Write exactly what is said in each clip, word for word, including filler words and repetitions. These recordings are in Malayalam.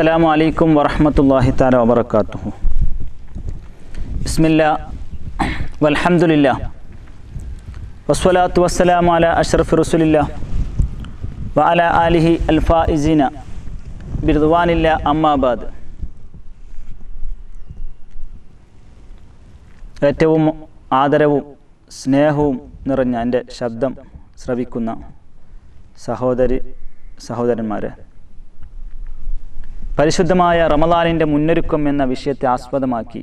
അസ്സലാമു അലൈക്കും വറഹ്മത്തുള്ളാഹി തആല വബറകാതുഹു. ബിസ്മില്ലാഹി വൽഹംദുലില്ലാഹി വസ്സലാത്തു വസ്സലാമു അലാ അഷ്റഫി റസൂലില്ലാഹി വഅലാ ആലിഹി അൽഫായിസീന ബിർദ്വാനില്ലാഹി അമ്മാ ബഅദ്. ഏറ്റവും ആദരവും സ്നേഹവും നിറഞ്ഞ എൻ്റെ ശബ്ദം ശ്രവിക്കുന്ന സഹോദരി സഹോദരന്മാരെ, പരിശുദ്ധമായ റമളാനിൻ്റെ മുന്നൊരുക്കം എന്ന വിഷയത്തെ ആസ്പദമാക്കി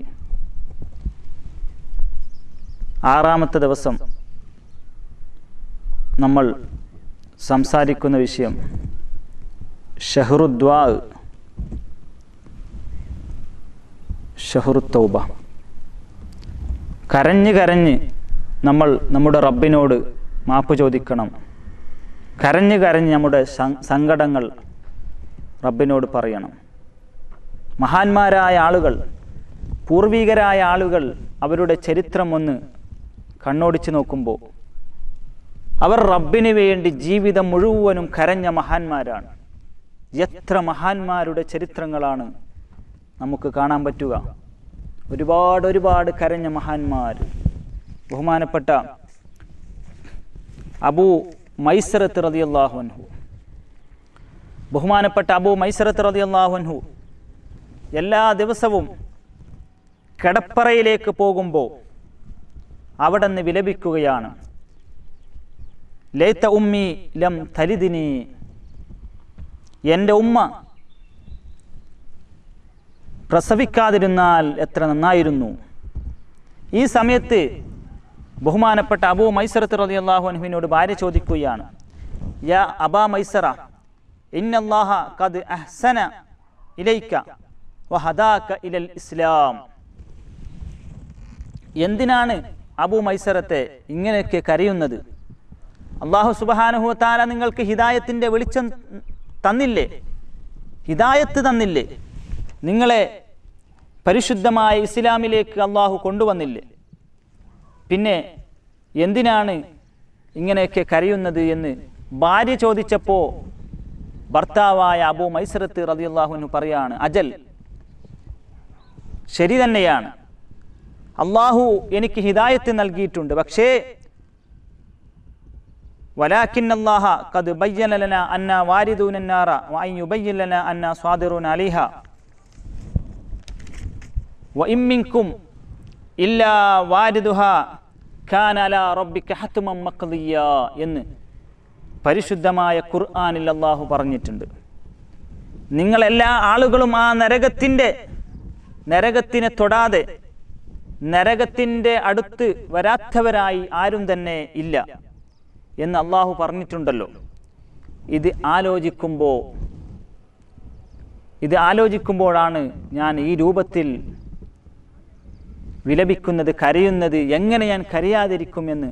ആറാമത്തെ ദിവസം നമ്മൾ സംസാരിക്കുന്ന വിഷയം ഷഹ്റുദ്വാ, ഷഹ്റു തൗബ. കരഞ്ഞ് കരഞ്ഞ് നമ്മൾ നമ്മുടെ റബ്ബിനോട് മാപ്പ് ചോദിക്കണം. കരഞ്ഞ് കരഞ്ഞ് നമ്മുടെ സങ്കടങ്ങൾ റബ്ബിനോട് പറയണം. മഹാന്മാരായ ആളുകൾ, പൂർവികരായ ആളുകൾ, അവരുടെ ചരിത്രം ഒന്ന് കണ്ണോടിച്ച് നോക്കുമ്പോൾ അവർ റബ്ബിന് വേണ്ടി ജീവിതം മുഴുവനും കരഞ്ഞ മഹാന്മാരാണ്. എത്ര മഹാന്മാരുടെ ചരിത്രങ്ങളാണ് നമുക്ക് കാണാൻ പറ്റുക. ഒരുപാട് ഒരുപാട് കരഞ്ഞ മഹാന്മാർ. ബഹുമാനപ്പെട്ട അബൂ മൈസറത്ത് റളിയല്ലാഹു അൻഹു, ബഹുമാനപ്പെട്ട അബൂ മൈസറത്ത് റളിയല്ലാഹു അൻഹു എല്ലാ ദിവസവും കിടപ്പറയിലേക്ക് പോകുമ്പോൾ അവിടെ നിന്ന് വിലപിക്കുകയാണ്, ലൈത ഉമ്മി ലം തലിദിനി, എൻ്റെ ഉമ്മ പ്രസവിക്കാതിരുന്നാൽ എത്ര നന്നായിരുന്നു. ഈ സമയത്ത് ബഹുമാനപ്പെട്ട അബൂ മൈസറത്ത് റളിയല്ലാഹു അൻഹുവിനോട് ഭാര്യ ചോദിക്കുകയാണ്, യാ അബാ മൈസറ, ഇന്നല്ലാഹ ഖദ് അഹ്സന ഇലൈക വഹദാക ഇലൽ ഇസ്ലാം. എന്തിനാണ് അബൂ മൈസറത്തെ ഇങ്ങനെയൊക്കെ കരയുന്നത്? അല്ലാഹു സുബ്ഹാനഹു വ തആല നിങ്ങൾക്ക് ഹിദായത്തിൻ്റെ വെളിച്ചം തന്നില്ലേ? ഹിദായത്ത് തന്നില്ലേ? നിങ്ങളെ പരിശുദ്ധമായ ഇസ്ലാമിലേക്ക് അല്ലാഹു കൊണ്ടുവന്നില്ലേ? പിന്നെ എന്തിനാണ് ഇങ്ങനെയൊക്കെ കരയുന്നത് എന്ന് ഭാര്യ ചോദിച്ചപ്പോൾ ഭർത്താവായ അബൂ മൈസറത്ത് റളിയല്ലാഹു അൻഹു പറയാണ്, അജൽ, ശരി തന്നെയാണ്, അള്ളാഹു എനിക്ക് ഹിദായത്ത് നൽകിയിട്ടുണ്ട്. പക്ഷേ വലാകിൻ അല്ലാഹ ഖദ് ബയ്യന ലനാ അന്നാ വാരിദൂന നാറ വഅൻ യുബയ്യിൻ ലനാ അന്നാ സ്വാദിറൂന അലൈഹ വഇൻ മിൻകും ഇല്ലാ വാരിദുഹാ കാന അലാ റബ്ബിക ഹത്മൻ മഖ്ദിയ എന്ന് പരിശുദ്ധമായ ഖുർആനിൽ അള്ളാഹു പറഞ്ഞിട്ടുണ്ട്. നിങ്ങളെല്ലാ ആളുകളും ആ നരകത്തിൻ്റെ നരകത്തിനെ തൊടാതെ നരകത്തിൻ്റെ അടുത്ത് വരാത്തവരായി ആരും തന്നെ ഇല്ല എന്ന് അള്ളാഹു പറഞ്ഞിട്ടുണ്ടല്ലോ. ഇത് ആലോചിക്കുമ്പോൾ ഇത് ആലോചിക്കുമ്പോഴാണ് ഞാൻ ഈ രൂപത്തിൽ വിലപിക്കുന്നത്, കരയുന്നത്. എങ്ങനെ ഞാൻ കരയാതിരിക്കുമെന്ന്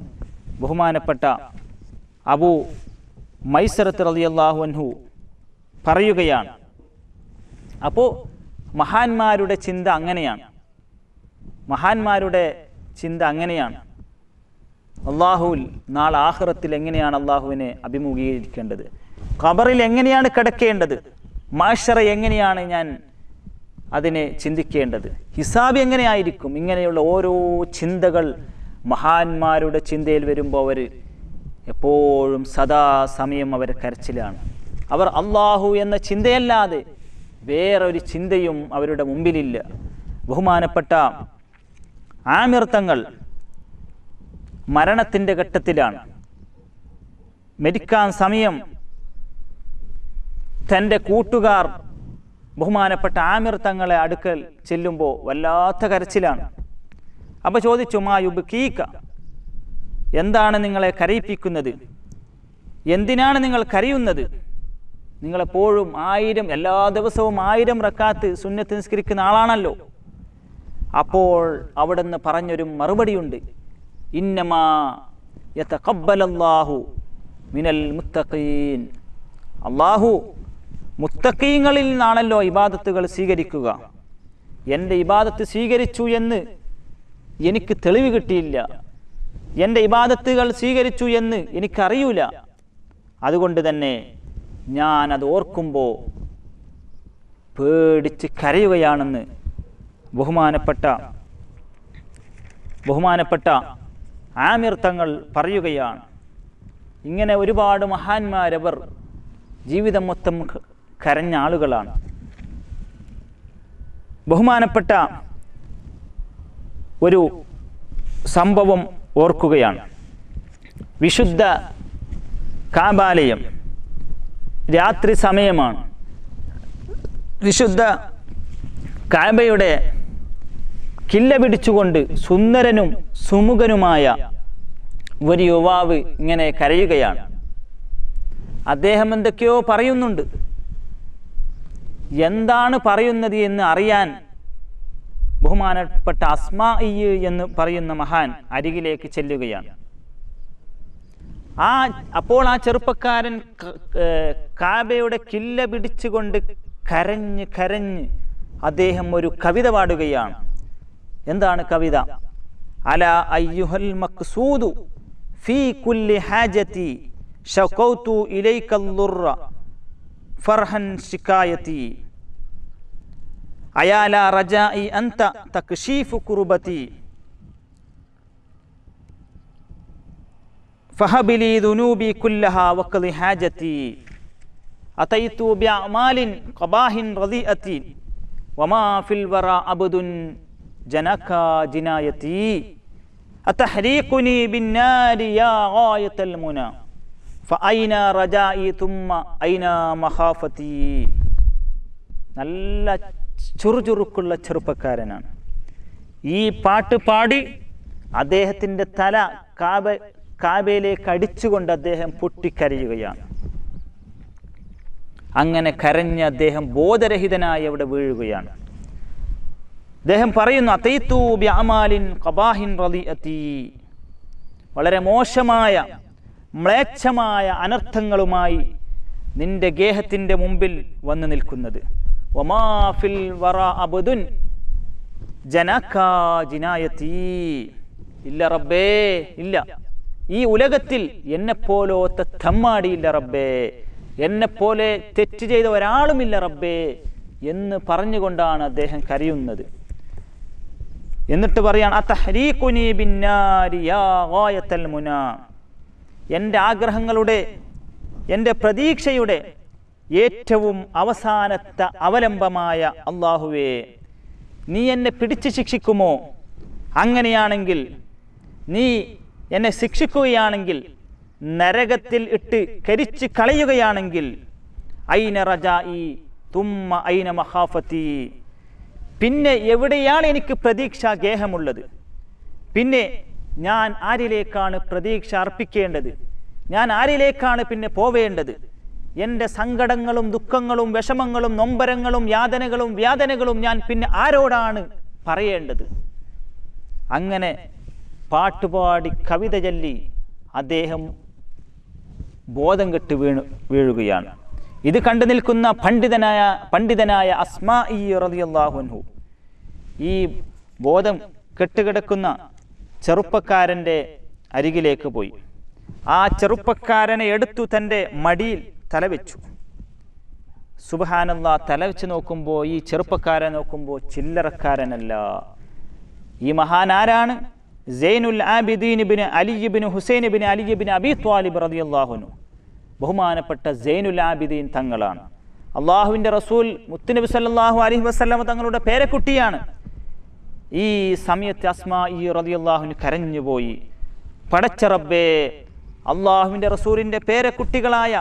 ബഹുമാനപ്പെട്ട അബൂ മൈസറത്ത് റളിയല്ലാഹു അൻഹു പറയുകയാണ്. അപ്പോൾ മഹാന്മാരുടെ ചിന്ത അങ്ങനെയാണ്. മഹാന്മാരുടെ ചിന്ത അങ്ങനെയാണ്. അള്ളാഹുൽ നാളെ ആഖിറത്തിൽ എങ്ങനെയാണ് അള്ളാഹുവിനെ അഭിമുഖീകരിക്കേണ്ടത്? ഖബറിൽ എങ്ങനെയാണ് കിടക്കേണ്ടത്? മഹ്ശറ എങ്ങനെയാണ് ഞാൻ അതിനെ ചിന്തിക്കേണ്ടത്? ഹിസാബ് എങ്ങനെയായിരിക്കും? ഇങ്ങനെയുള്ള ഓരോ ചിന്തകൾ മഹാന്മാരുടെ ചിന്തയിൽ വരുമ്പോൾ അവർ എപ്പോഴും സദാസമയം അവർ കരച്ചിലാണ്. അവർ അള്ളാഹു എന്ന ചിന്തയല്ലാതെ വേറൊരു ചിന്തയും അവരുടെ മുമ്പിലില്ല. ബഹുമാനപ്പെട്ട ആമിർ തങ്ങൾ മരണത്തിൻ്റെ ഘട്ടത്തിലാണ്. മരിക്കാൻ സമയം തൻ്റെ കൂട്ടുകാർ ബഹുമാനപ്പെട്ട ആമിർ തങ്ങളെ അടുക്കൽ ചെല്ലുമ്പോൾ വല്ലാത്ത കരച്ചിലാണ്. അപ്പോൾ ചോദിച്ചു, മാ യുബ്കീക, എന്താണ് നിങ്ങളെ കരയിപ്പിക്കുന്നത്? എന്തിനാണ് നിങ്ങൾ കരയുന്നത്? നിങ്ങളെപ്പോഴും ആയിരം എല്ലാ ദിവസവും ആയിരം റക്കാത്ത് സുന്നത്ത് നിസ്കരിക്കുന്ന ആളാണല്ലോ. അപ്പോൾ അവിടെ നിന്ന് പറഞ്ഞൊരു മറുപടിയുണ്ട്, ഇന്നമാ യതഖബ്ബലല്ലാഹു മിനൽ മുത്തഖീൻ, അള്ളാഹു മുത്തഖീങ്ങളിൽ നിന്നാണല്ലോ ഇബാദത്തുകൾ സ്വീകരിക്കുക. എൻ്റെ ഇബാദത്ത് സ്വീകരിച്ചു എന്ന് എനിക്ക് തെളിവ് കിട്ടിയില്ല, എൻ്റെ ഇബാദത്തുകൾ സ്വീകരിച്ചു എന്ന് എനിക്കറിയൂല. അതുകൊണ്ട് തന്നെ ഞാൻ അത് ഓർക്കുമ്പോൾ പേടിച്ച് കരയുകയാണെന്ന് ബഹുമാനപ്പെട്ട ബഹുമാനപ്പെട്ട ആമിർ തങ്ങൾ പറയുകയാണ്. ഇങ്ങനെ ഒരുപാട് മഹാന്മാരവർ ജീവിതം മൊത്തം കരഞ്ഞ ആളുകളാണ്. ബഹുമാനപ്പെട്ട ഒരു സംഭവം ഓർക്കുകയാണ്. വിശുദ്ധ കാബാലയം, രാത്രി സമയമാണ്. വിശുദ്ധ കാബയുടെ കില്ല പിടിച്ചുകൊണ്ട് സുന്ദരനും സുമുഖനുമായ ഒരു യുവാവ് ഇങ്ങനെ കരയുകയാണ്. അദ്ദേഹം എന്തൊക്കെയോ പറയുന്നുണ്ട്. എന്താണ് പറയുന്നത് എന്ന് അറിയാൻ ബഹുമാനപ്പെട്ട അസ്മാഇ എന്ന് പറയുന്ന മഹാൻ അരികിലേക്ക് ചെല്ലുകയാണ്. ആ അപ്പോൾ ആ ചെറുപ്പക്കാരൻ കാബയുടെ കില്ല പിടിച്ചുകൊണ്ട് കരഞ്ഞ് കരഞ്ഞ് അദ്ദേഹം ഒരു കവിത പാടുകയാണ്. എന്താണ് കവിത? അലാ അയ്യുഹൽ മഖ്സൂദു ഫീ കുല്ലി ഹാജതി ശഖൗതു ഇലൈകൽ ദുർറ ഫർഹൻ ശികായതി അയാല റജാഇ അൻത തക്ശീഫു കുർബതി ഫഹബിലി ദുനൂബി കുല്ലഹാ വഖളി ഹാജതി അതൈതു ബിഅമാലിൻ ഖബാഹിൻ റദിഅതി വമാ ഫിൽ വറാ അബ്ദുൻ جناكا جنايتي أتحريقني بالنار يا غاية المنى فأين رجائي ثم أين مخافتي നല്ല ചുറുചുറുക്കുള്ള ചെറുപ്പക്കാരനാണ്. ഈ പാട്ട് പാടി അദ്ദേഹത്തിൻ്റെ തല കാബ കാബയിലേക്ക് അടിച്ചുകൊണ്ട് അദ്ദേഹം പൊട്ടിക്കരയുകയാണ്. അങ്ങനെ കരഞ്ഞ് അദ്ദേഹം ബോധരഹിതനായി അവിടെ വീഴുകയാണ്. അദ്ദേഹം പറയുന്നു, അതൈതു ബിഅമാലിൻ ഖബാഹിൻ റളിഅതി, വളരെ മോശമായ മ്ലേച്ഛമായ അനർത്ഥങ്ങളുമായി നിന്റെ ഗേഹത്തിൻ്റെ മുമ്പിൽ വന്നു നിൽക്കുന്നത്. വമാ ഫിൽ വറാ അബ്ദുൻ ജനകാ ജിനായതി, ഇല്ല റബ്ബേ ഇല്ല, ഈ ഉലകത്തിൽ എന്നെപ്പോലത്തെ തമ്മാടിയില്ല റബ്ബേ, എന്നെപ്പോലെ തെറ്റ് ചെയ്ത ഒരാളുമില്ല റബ്ബേ എന്ന് പറഞ്ഞുകൊണ്ടാണ് അദ്ദേഹം കരയുന്നത്. എന്നിട്ട് പറയാണ്, അതഹരീഖുനി ബിന്നാരി യാ ഗായതൽ മുനാ, എൻ്റെ ആഗ്രഹങ്ങളുടെ എൻ്റെ പ്രതീക്ഷയുടെ ഏറ്റവും അവസാനത്തെ അവലംബമായ അല്ലാഹുവേ, നീ എന്നെ പിടിച്ച് ശിക്ഷിക്കുമോ? അങ്ങനെയാണെങ്കിൽ നീ എന്നെ ശിക്ഷിക്കുകയാണെങ്കിൽ, നരകത്തിൽ ഇട്ട് കരിച്ച് കളയുകയാണെങ്കിൽ, ഐന റജാഇ തുമ്മ ഐന മഖാഫതി, പിന്നെ എവിടെയാണ് എനിക്ക് പ്രതീക്ഷാ ഗേഹമുള്ളത്? പിന്നെ ഞാൻ ആരിലേക്കാണ് പ്രതീക്ഷ അർപ്പിക്കേണ്ടത്? ഞാൻ ആരിലേക്കാണ് പിന്നെ പോവേണ്ടത്? എൻ്റെ സങ്കടങ്ങളും ദുഃഖങ്ങളും വിഷമങ്ങളും നൊമ്പരങ്ങളും യാതനകളും വ്യാതനകളും ഞാൻ പിന്നെ ആരോടാണ് പറയേണ്ടത്? അങ്ങനെ പാട്ടുപാടി കവിത ചൊല്ലി അദ്ദേഹം ബോധം കെട്ട് വീണു വീഴുകയാണ്. ഇത് കണ്ടു നിൽക്കുന്ന പണ്ഡിതനായ പണ്ഡിതനായ അസ്മാഇ റളിയല്ലാഹു അൻഹു ഈ ബോധം കെട്ടുകിടക്കുന്ന ചെറുപ്പക്കാരൻ്റെ അരികിലേക്ക് പോയി. ആ ചെറുപ്പക്കാരനെ എടുത്തു തൻ്റെ മടിയിൽ തലവെച്ചു. സുബ്ഹാനല്ലാഹ്, തലവെച്ച് നോക്കുമ്പോൾ ഈ ചെറുപ്പക്കാരനെ നോക്കുമ്പോൾ ചില്ലറക്കാരനല്ല. ഈ മഹാൻ ആരാണ്? സൈനുൽ ആബിദീൻ ഇബ്നു അലി ഇബ്നു ഹുസൈൻ ഇബ്നു അലി ഇബ്നു അബീ ത്വാലിബ് റളിയല്ലാഹു അൻഹു, ബഹുമാനപ്പെട്ട സൈനുൽ ആബിദീൻ തങ്ങളാണ്. അള്ളാഹുവിൻ്റെ റസൂൽ മുത്തുനബി സല്ലല്ലാഹു അലൈഹി വസല്ലം തങ്ങളുടെ പേരക്കുട്ടിയാണ്. ഈ സമയത്ത് അസ്മാഇ റളിയല്ലാഹുവിന് കരഞ്ഞുപോയി. പടച്ച റബ്ബേ, അള്ളാഹുവിൻ്റെ റസൂലിൻ്റെ പേരക്കുട്ടികളായ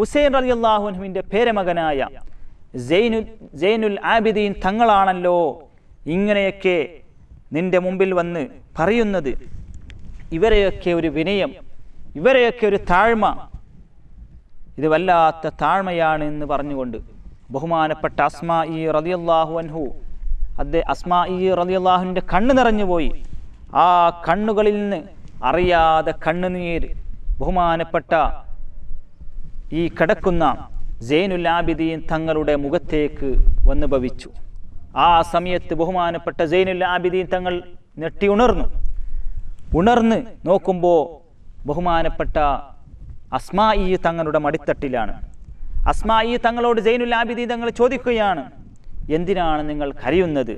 ഹുസൈൻ റളിയല്ലാഹു അൻഹുവിൻ്റെ പേരമകനായ സൈനുൽ സൈനുൽ ആബിദീൻ തങ്ങളാണല്ലോ ഇങ്ങനെയൊക്കെ നിൻ്റെ മുമ്പിൽ വന്ന് പറയുന്നത്. ഇവരെയൊക്കെ ഒരു വിനയം, ഇവരെയൊക്കെ ഒരു താഴ്മ, ഇത് വല്ലാത്ത താഴ്മയാണ് എന്ന് പറഞ്ഞുകൊണ്ട് ബഹുമാനപ്പെട്ട അസ്മാഇ റളിയല്ലാഹു അൻഹു അദ്ദേഹം അസ്മാഇ റളിയല്ലാഹുവിൻ്റെ കണ്ണ് നിറഞ്ഞുപോയി. ആ കണ്ണുകളിൽ നിന്ന് അറിയാതെ കണ്ണുനീർ ബഹുമാനപ്പെട്ട ഈ കിടക്കുന്ന സൈനുൽ ആബിദീൻ തങ്ങളുടെ മുഖത്തേക്ക് വന്നു ഭവിച്ചു. ആ സമയത്ത് ബഹുമാനപ്പെട്ട സൈനുൽ ആബിദീൻ തങ്ങൾ ഞെട്ടി ഉണർന്നു. ഉണർന്ന് നോക്കുമ്പോൾ ബഹുമാനപ്പെട്ട അസ്മാഇ തങ്ങളുടെ മടിത്തട്ടിലാണ്. അസ്മാഇ തങ്ങളോട് സൈനുൽ ആബിദീൻ തങ്ങൾ ചോദിക്കുകയാണ്, എന്തിനാണ് നിങ്ങൾ കരയുന്നത്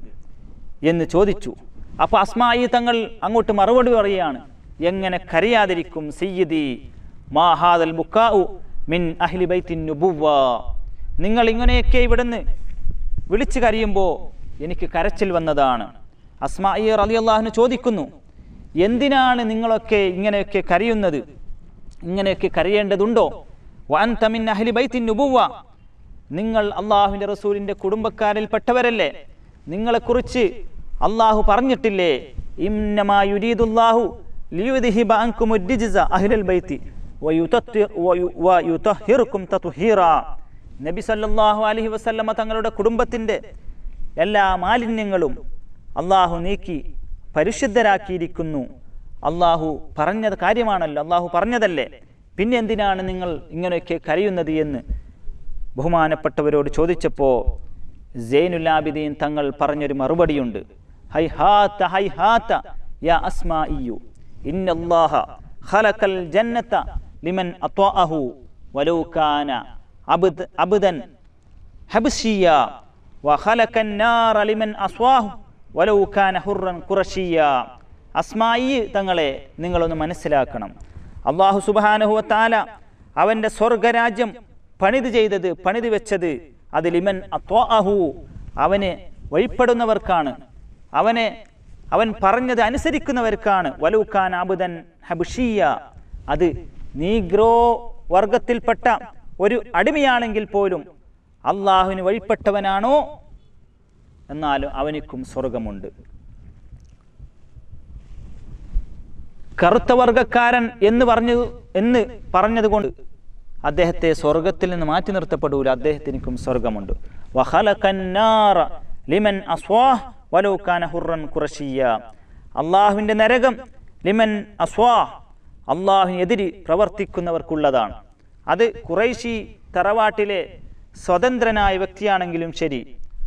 എന്ന് ചോദിച്ചു. അപ്പോൾ അസ്മാഇ തങ്ങൾ അങ്ങോട്ട് മറുപടി പറയുകയാണ്, എങ്ങനെ കരയാതിരിക്കും സയ്യിദി, മാ ഹാദൽ ബുക്കാഉ മിൻ അഹ്ലി ബൈത്തിൻ നുബുവ്വ. നിങ്ങൾ ഇങ്ങനെയൊക്കെ ഇവിടുന്ന് വിളിച്ചു കരയുമ്പോൾ എനിക്ക് കരച്ചിൽ വന്നതാണ്. അസ്മാഇ റളിയല്ലാഹു അൻഹ ചോദിക്കുന്നു, എന്തിനാണ് നിങ്ങളൊക്കെ ഇങ്ങനെയൊക്കെ കരയുന്നത്? ഇങ്ങനെയൊക്കെ കരയേണ്ടതുണ്ടോ? വഅൻത മിൻ അഹ്ലി ബൈത്തിൻ നുബുവ്വ, നിങ്ങൾ അള്ളാഹുവിൻ്റെ റസൂലിൻ്റെ കുടുംബക്കാരിൽ പെട്ടവരല്ലേ? നിങ്ങളെക്കുറിച്ച് അള്ളാഹു പറഞ്ഞിട്ടില്ലേ, ഇന്നമാ യുരീദുല്ലാഹു ലിയുദ്ഹിബ അൻകുമുദ്ദിജ അഹ്ലൽ ബൈത്തി വയുതഹിറക്കും തത്ഹിറ. നബി സല്ലല്ലാഹു അലൈഹി വസല്ലമ തങ്ങളുടെ കുടുംബത്തിൻ്റെ എല്ലാ മാലിന്യങ്ങളും അള്ളാഹു നീക്കി പരിശുദ്ധരാക്കിയിരിക്കുന്നു. അള്ളാഹു പറഞ്ഞത് കാര്യമാണല്ലോ, അള്ളാഹു പറഞ്ഞതല്ലേ, പിന്നെ എന്തിനാണ് നിങ്ങൾ ഇങ്ങനെയൊക്കെ കരയുന്നത് എന്ന് ബഹുമാനപ്പെട്ടവരോട് ചോദിച്ചപ്പോൾ സൈനുൽ ആബിദീൻ തങ്ങൾ പറഞ്ഞൊരു മറുപടിയുണ്ട്. ഹൈ ഹാത ഹൈ ഹാത യാ അസ്മാഇയു ഇന്നല്ലാഹ ഖലഖൽ ജന്നത ലിമൻ അത്വാഅഹു വലൗ കാന അബ്ദ അബ്ദൻ ഹബ്ശിയ വ ഖലഖൻ നാര ലിമൻ അസ്വാഹു വലൗ കാന ഹുറൻ ഖുറശിയ. അസ്മാഇ തങ്ങളെ നിങ്ങളൊന്ന് മനസ്സിലാക്കണം, അല്ലാഹു സുബ്ഹാനഹു വ തആല അവൻ്റെ സ്വർഗരാജ്യം പണിത് ചെയ്തത് പണിത് വെച്ചത് അത് ലിമൻ അത്വാഅഹു, അവനെ വഴിപ്പെടുന്നവർക്കാണ്, അവനെ അവൻ പറഞ്ഞത് അനുസരിക്കുന്നവർക്കാണ്. വലൂഖാൻ അബുദൻ ഹബുഷിയ, അത് നീഗ്രോ വർഗത്തിൽപ്പെട്ട ഒരു അടിമയാണെങ്കിൽ പോലും അള്ളാഹുവിന് വഴിപ്പെട്ടവനാണോ എന്നാലും അവനിക്കും സ്വർഗമുണ്ട്. കറുത്ത വർഗക്കാരൻ എന്ന് പറഞ്ഞു എന്ന് പറഞ്ഞതുകൊണ്ട് അദ്ദേഹത്തെ സ്വർഗത്തിൽ നിന്ന് മാറ്റി നിർത്തപ്പെടൂല, അദ്ദേഹത്തിനും സ്വർഗമുണ്ട്. അള്ളാഹുവിൻ്റെ നരകം ലിമൻ അസ്വാഹ്, അള്ളാഹുവിനെതിരെ പ്രവർത്തിക്കുന്നവർക്കുള്ളതാണ്. അത് ഖുറൈശി തറവാട്ടിലെ സ്വതന്ത്രനായ വ്യക്തിയാണെങ്കിലും ശരി,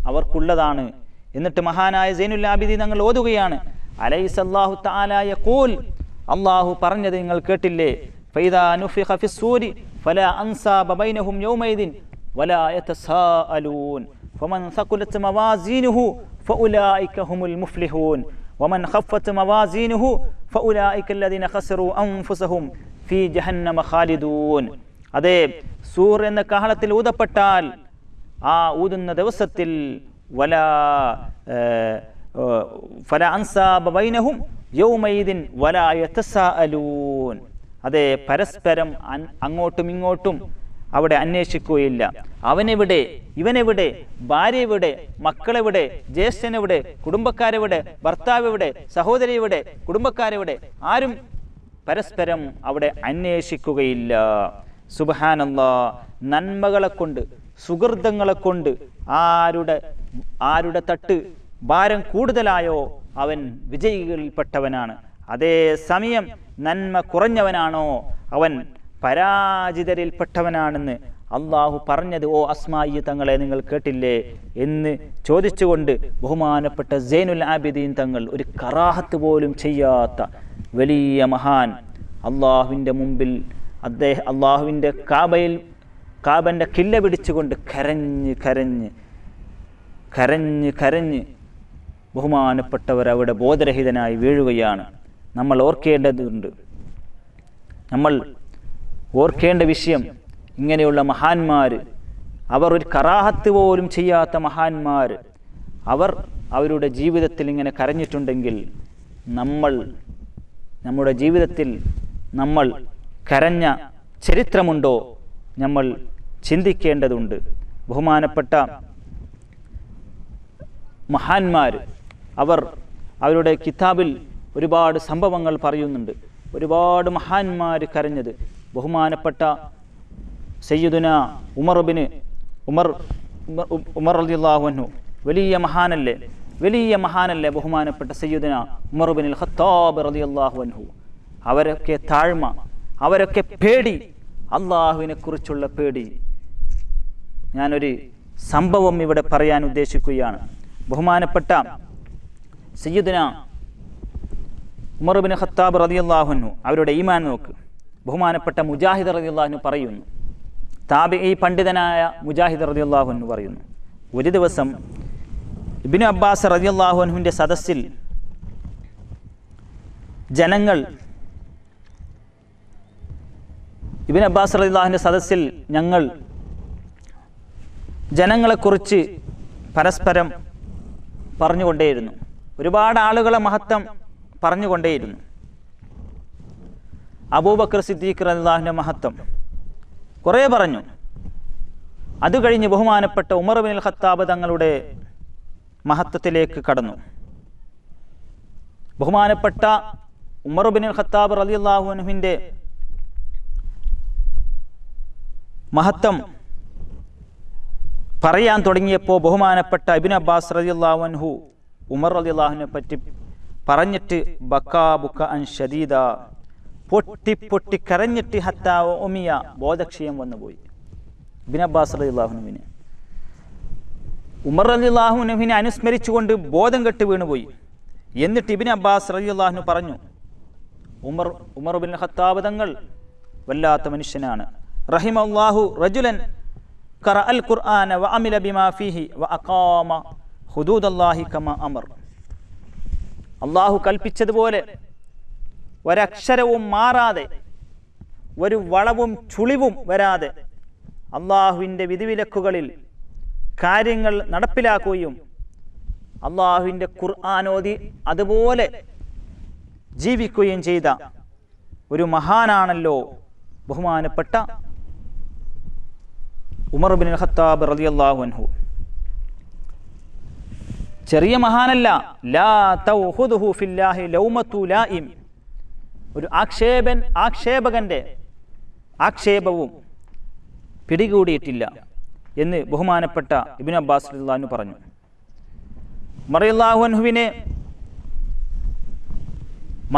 അവർക്കുള്ളതാണ്. എന്നിട്ട് മഹാനായ സൈനുൽ ആബിദീൻ തങ്ങൾ ഓതുകയാണ്, അലൈസ അല്ലാഹു തആല യഖൂൽ, അള്ളാഹു പറഞ്ഞത് നിങ്ങൾ കേട്ടില്ലേ, ഫൈദാ നുഫിഖ ഫിസ്സൂരി ഫലാ അൻസാബ ബൈനഹും യൗമൈദിൻ വലാ യതസാഅലൂൻ ഫമൻ സഖുലത് മവാസീനുഹു ഫഉലൈക ഹുമുൽ മുഫ്ലിഹൂൻ വമൻ ഖഫ്ഫത് മവാസീനുഹു ഫഉലൈക അല്ലദീന ഖസറു അൻഫുസഹും ഫീ ജഹന്നമ ഖാലിദൂൻ. അതേ സൂർ എന്ന കാഹളത്തിൽ ഊതപ്പെട്ടാൽ ആ ഊതുന്ന ദിവസത്തിൽ വലാ ഫലാ അൻസാബ ബൈനഹും യൗമൈദിൻ വലാ യതസാഅലൂൻ. അതെ പരസ്പരം അങ്ങോട്ടും ഇങ്ങോട്ടും അവിടെ അന്വേഷിക്കുകയില്ല, അവനെവിടെ ഇവനെവിടെ, ഭാര്യ എവിടെ, മക്കളെവിടെ, ജ്യേഷ്ഠനെവിടെ, കുടുംബക്കാരെവിടെ, ഭർത്താവ് എവിടെ, സഹോദരി എവിടെ, കുടുംബക്കാരെവിടെ, ആരും പരസ്പരം അവിടെ അന്വേഷിക്കുകയില്ല. സുബ്ഹാനല്ലാഹ്, നന്മകളെ കൊണ്ട് സുഹൃതങ്ങളെ കൊണ്ട് ആരുടെ ആരുടെ തട്ട് ഭാരം കൂടുതലായോ അവൻ വിജയികളിൽപ്പെട്ടവനാണ്. അതേസമയം നന്മ കുറഞ്ഞവനാണോ അവൻ പരാജിതരിൽപ്പെട്ടവനാണെന്ന് അള്ളാഹു പറഞ്ഞത് ഓ അസ്മാഇ തങ്ങളെ നിങ്ങൾ കേട്ടില്ലേ എന്ന് ചോദിച്ചുകൊണ്ട് ബഹുമാനപ്പെട്ട സൈനുൽ ആബിദീൻ തങ്ങൾ ഒരു കറാഹത്ത് പോലും ചെയ്യാത്ത വലിയ മഹാൻ അള്ളാഹുവിൻ്റെ മുമ്പിൽ അദ്ദേഹം അള്ളാഹുവിൻ്റെ കാബയിൽ കാബൻ്റെ കില്ല പിടിച്ചുകൊണ്ട് കരഞ്ഞ് കരഞ്ഞ് കരഞ്ഞ് കരഞ്ഞ് ബഹുമാനപ്പെട്ടവർ അവിടെ ബോധരഹിതനായി വീഴുകയാണ്. നമ്മൾ ഓർക്കേണ്ടതുണ്ട്, നമ്മൾ ഓർക്കേണ്ട വിഷയം, ഇങ്ങനെയുള്ള മഹാന്മാർ, അവർ ഒരു കറാഹത്ത് പോലും ചെയ്യാത്ത മഹാന്മാർ, അവർ അവരുടെ ജീവിതത്തിൽ ഇങ്ങനെ കരഞ്ഞിട്ടുണ്ടെങ്കിൽ നമ്മൾ നമ്മുടെ ജീവിതത്തിൽ നമ്മൾ കരഞ്ഞ ചരിത്രമുണ്ടോ? നമ്മൾ ചിന്തിക്കേണ്ടതുണ്ട്. ബഹുമാനപ്പെട്ട മഹാന്മാർ അവർ അവരുടെ കിതാബിൽ ഒരുപാട് സംഭവങ്ങൾ പറയുന്നുണ്ട്, ഒരുപാട് മഹാന്മാർ കരഞ്ഞത്. ബഹുമാനപ്പെട്ട സയ്യിദുന ഉമർ ബിന് ഉമർ ഉമർ റളിയല്ലാഹു അൻഹു വലിയ മഹാനല്ലേ വലിയ മഹാനല്ലേ ബഹുമാനപ്പെട്ട സയ്യിദുന ഉമർ ബിനുൽ ഖത്താബ് റളിയല്ലാഹു അൻഹു. അവരൊക്കെ താഴ്മ, അവരൊക്കെ പേടി, അള്ളാഹുവിനെ കുറിച്ചുള്ള പേടി. ഞാനൊരു സംഭവം ഇവിടെ പറയാൻ ഉദ്ദേശിക്കുകയാണ്. ബഹുമാനപ്പെട്ട സയ്യിദുന ഉമർ ബിൻ ഖത്താബ് റളിയല്ലാഹു അൻഹു അവരുടെ ഈമാൻ നോക്ക്. ബഹുമാനപ്പെട്ട മുജാഹിദ് റളിയല്ലാഹു അൻഹു പറയുന്നു, താബിഈ പണ്ഡിതനായ മുജാഹിദ് റളിയല്ലാഹു അൻഹു പറയുന്നു, ഒരു ദിവസം ഇബ്നു അബ്ബാസ് റളിയല്ലാഹു അൻഹുവിൻ്റെ സദസ്സിൽ ജനങ്ങൾ ഇബ്നു അബ്ബാസ് റളിയല്ലാഹുവിൻ്റെ സദസ്സിൽ ഞങ്ങൾ ജനങ്ങളെക്കുറിച്ച് പരസ്പരം പറഞ്ഞുകൊണ്ടേയിരുന്നു. ഒരുപാട് ആളുകളെ മഹത്വം പറഞ്ഞുകൊണ്ടേയിരുന്നു. അബൂബക്കർ സിദ്ദീഖ് റളിയല്ലാഹുവിൻ്റെ മഹത്വം കുറേ പറഞ്ഞു. അത് കഴിഞ്ഞ് ബഹുമാനപ്പെട്ട ഉമർ ഇബ്നുൽ ഖത്താബ് തങ്ങളുടെ മഹത്വത്തിലേക്ക് കടന്നു. ബഹുമാനപ്പെട്ട ഉമർ ഇബ്നുൽ ഖത്താബ് റളിയല്ലാഹു അൻഹുവിൻ്റെ മഹത്വം പറയാൻ തുടങ്ങിയപ്പോൾ ബഹുമാനപ്പെട്ട ഇബ്നു അബ്ബാസ് റളിയല്ലാഹു അൻഹു ഉമർ റളിയല്ലാഹുവിനെ പറ്റി പറഞ്ഞിട്ട് ബക്കാ ബുക്കഅൻ ശദീദ പൊട്ടി പൊട്ടി കരഞ്ഞിട്ട് ഹത്താ ഉമിയ ബോധക്ഷയം വന്നുപോയി. ഇബ്നു അബ്ബാസ് റളിയല്ലാഹു അൻഹുവിനെ ഉമർ റളിയല്ലാഹു അൻഹുവിനെ അനുസ്മരിച്ചുകൊണ്ട് ബോധം കെട്ട് വീണുപോയി. എന്നിട്ട് ഇബ്നു അബ്ബാസ് റളിയല്ലാഹു അൻഹു പറഞ്ഞു, ഉമർ ഉമർ ഇബ്നുൽ ഖത്താബ് തങ്ങൾ വല്ലാത്ത മനുഷ്യനാണ്. റഹിമല്ലാഹു റജുലൻ ഖറഅ അൽ ഖുർആന വഅമില ബിമാ ഫീഹി വഅഖാമ ഹുദൂദല്ലാഹി കമാ അമർ. അല്ലാഹു കൽപ്പിച്ചതുപോലെ ഒരക്ഷരവും മാറാതെ, ഒരു വളവും ചുളിവും വരാതെ അള്ളാഹുവിൻ്റെ വിധിവിലക്കുകളിൽ കാര്യങ്ങൾ നടപ്പിലാക്കുകയും അള്ളാഹുവിൻ്റെ ഖുർആനോദി അതുപോലെ ജീവിക്കുകയും ചെയ്ത ഒരു മഹാനാണല്ലോ ബഹുമാനപ്പെട്ട ഉമർ ഇബ്നുൽ ഖത്താബ് റളിയല്ലാഹു അൻഹു. ചെറിയ മഹാനല്ല. ലാ തൗഹുദുഹു ഫില്ലാഹി ലൗമതു ലായിം, ഒരു ആക്ഷേപൻ ആക്ഷേപകൻ്റെ ആക്ഷേപവും പിടികൂടിയിട്ടില്ല എന്ന് ബഹുമാനപ്പെട്ട ഇബ്നു അബ്ബാസ് റളിയല്ലാഹു അൻഹു പറഞ്ഞു. ഉമർ റളിയല്ലാഹു അൻഹുവിനെ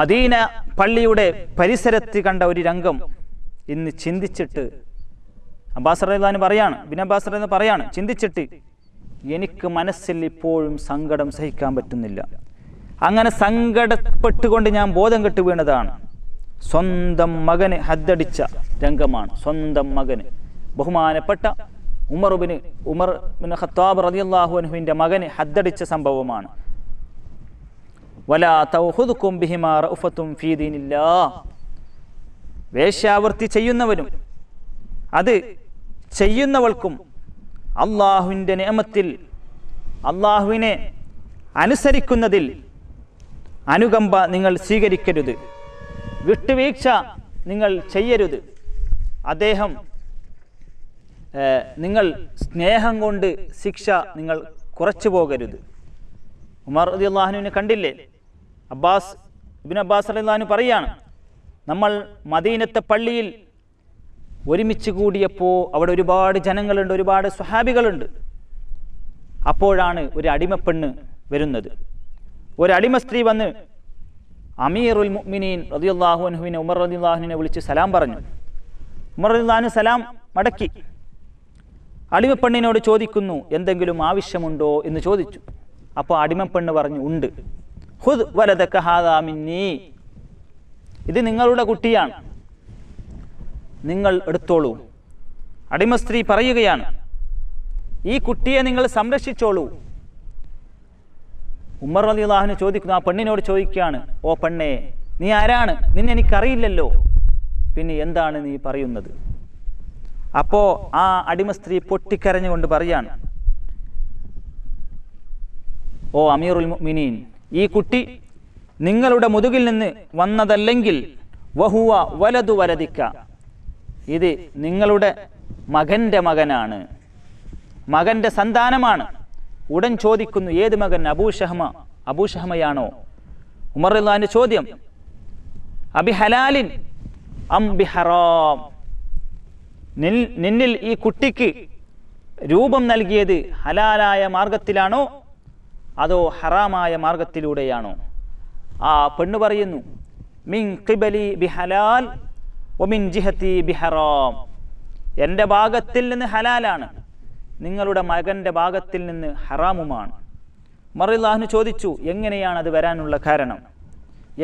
മദീന പള്ളിയുടെ പരിസരത്ത് കണ്ട ഒരു രംഗം ഇന്ന് ചിന്തിച്ചിട്ട് അബ്ബാസ് റളിയല്ലാഹു അൻഹു പറയാണ്, ഇബ്നു അബ്ബാസ് റളിയല്ലാഹു അൻഹു പറയാണ്, ചിന്തിച്ചിട്ട് എനിക്ക് മനസ്സിൽ ഇപ്പോഴും സങ്കടം സഹിക്കാൻ പറ്റുന്നില്ല. അങ്ങനെ സങ്കടപ്പെട്ടുകൊണ്ട് ഞാൻ ബോധം കെട്ട് വീണതാണ്. സ്വന്തം മകന് ഹദ്ദടിച്ച രംഗമാണ്. സ്വന്തം മകന്, ബഹുമാനപ്പെട്ട ഉമർ ഇബ്നു ഉമർ ഇബ്നു ഖത്താബ് റളിയല്ലാഹു അൻഹുവിൻ്റെ മകന് ഹദ്ദടിച്ച സംഭവമാണ്. വലാ തൗഖുദുകും ബിഹിമാ റഉഫത്തും ഫീ ദീനില്ലാഹ്, വേശ്യാവൃത്തി ചെയ്യുന്നവനും അത് ചെയ്യുന്നവൾക്കും അള്ളാഹുവിൻ്റെ നിഅമത്തിൽ, അള്ളാഹുവിനെ അനുസരിക്കുന്നതിൽ അനുകമ്പ നിങ്ങൾ സ്വീകരിക്കരുത്, വിട്ടുവീഴ്ച നിങ്ങൾ ചെയ്യരുത്. അദ്ദേഹം നിങ്ങൾ സ്നേഹം കൊണ്ട് ശിക്ഷ നിങ്ങൾ കുറച്ചു പോകരുത്. ഉമർ റളിയല്ലാഹു അൻഹുവിനെ കണ്ടില്ലേ, അബ്ബാസ് ഇബ്നു അബ്ബാസ് റളിയല്ലാഹു അൻഹു പറയുകയാണ്, നമ്മൾ മദീനത്തെ പള്ളിയിൽ ഒരുമിച്ച് കൂടിയപ്പോൾ അവിടെ ഒരുപാട് ജനങ്ങളുണ്ട്, ഒരുപാട് സ്വഹാബികളുണ്ട്. അപ്പോഴാണ് ഒരു അടിമപ്പെണ്ണ് വരുന്നത്. ഒരടിമ സ്ത്രീ വന്ന് അമീറുൽ മുഅ്മിനീൻ റളിയല്ലാഹു അൻഹുവിനെ ഉമർ റളിയല്ലാഹു അൻഹുവിനെ വിളിച്ച് സലാം പറഞ്ഞു. ഉമർ റളിയല്ലാഹു അൻഹു സലാം മടക്കി അടിമപ്പെണ്ണിനോട് ചോദിക്കുന്നു, എന്തെങ്കിലും ആവശ്യമുണ്ടോ എന്ന് ചോദിച്ചു. അപ്പോൾ അടിമപ്പെണ്ണ് പറഞ്ഞു, ഉണ്ട്. ഖുദ് വലദക ഹാദാ മിന്നീ, ഇത് നിങ്ങളുടെ കുട്ടിയാണ്, നിങ്ങൾ എടുത്തോളൂ. അടിമ സ്ത്രീ പറയുകയാണ്, ഈ കുട്ടിയെ നിങ്ങൾ സംരക്ഷിച്ചോളൂ. ഉമർ റളിയല്ലാഹു അൻഹു ചോദിക്കുന്നു, ആ പെണ്ണിനോട് ചോദിക്കുകയാണ്, ഓ പെണ്ണേ, നീ ആരാണ്? നിന്നെ എനിക്കറിയില്ലല്ലോ, പിന്നെ എന്താണ് നീ പറയുന്നത്? അപ്പോൾ ആ അടിമ സ്ത്രീ പൊട്ടിക്കരഞ്ഞുകൊണ്ട് പറയാണ്, ഓ അമീറുൽ മുഅ്മിനീൻ, ഈ കുട്ടി നിങ്ങളുടെ മുതുകിൽ നിന്ന് വന്നതല്ലെങ്കിൽ വഹുവ വലതു വലദിക്ക, ഇത് നിങ്ങളുടെ മകൻ്റെ മകനാണ്, മകൻ്റെ സന്താനമാണ്. ഉടൻ ചോദിക്കുന്നു, ഏത് മകൻ? അബൂ ഷഹ്മ. അബൂ ഷഹ്മയാണോ? ഉമർ റളിയല്ലാഹുവിൻ്റെ ചോദ്യം, അബി ഹലാലിൻ അം ബി ഹറാം, നിന്നിൽ ഈ കുട്ടിക്ക് രൂപം നൽകിയത് ഹലാലായ മാർഗത്തിലാണോ അതോ ഹറാമായ മാർഗത്തിലൂടെയാണോ? ആ പെണ്ണ് പറയുന്നു, മിൻ ഖിബലി ബി ഹലാൽ വമിൻ ജിഹത്തി ബി ഹറാം, എൻ്റെ ഭാഗത്തിൽ നിന്ന് ഹലാലാണ്, നിങ്ങളുടെ മകൻ്റെ ഭാഗത്തിൽ നിന്ന് ഹറാമുമാണ്. ഉമർ റളിയല്ലാഹു അൻഹു ചോദിച്ചു, എങ്ങനെയാണ് അത് വരാനുള്ള കാരണം?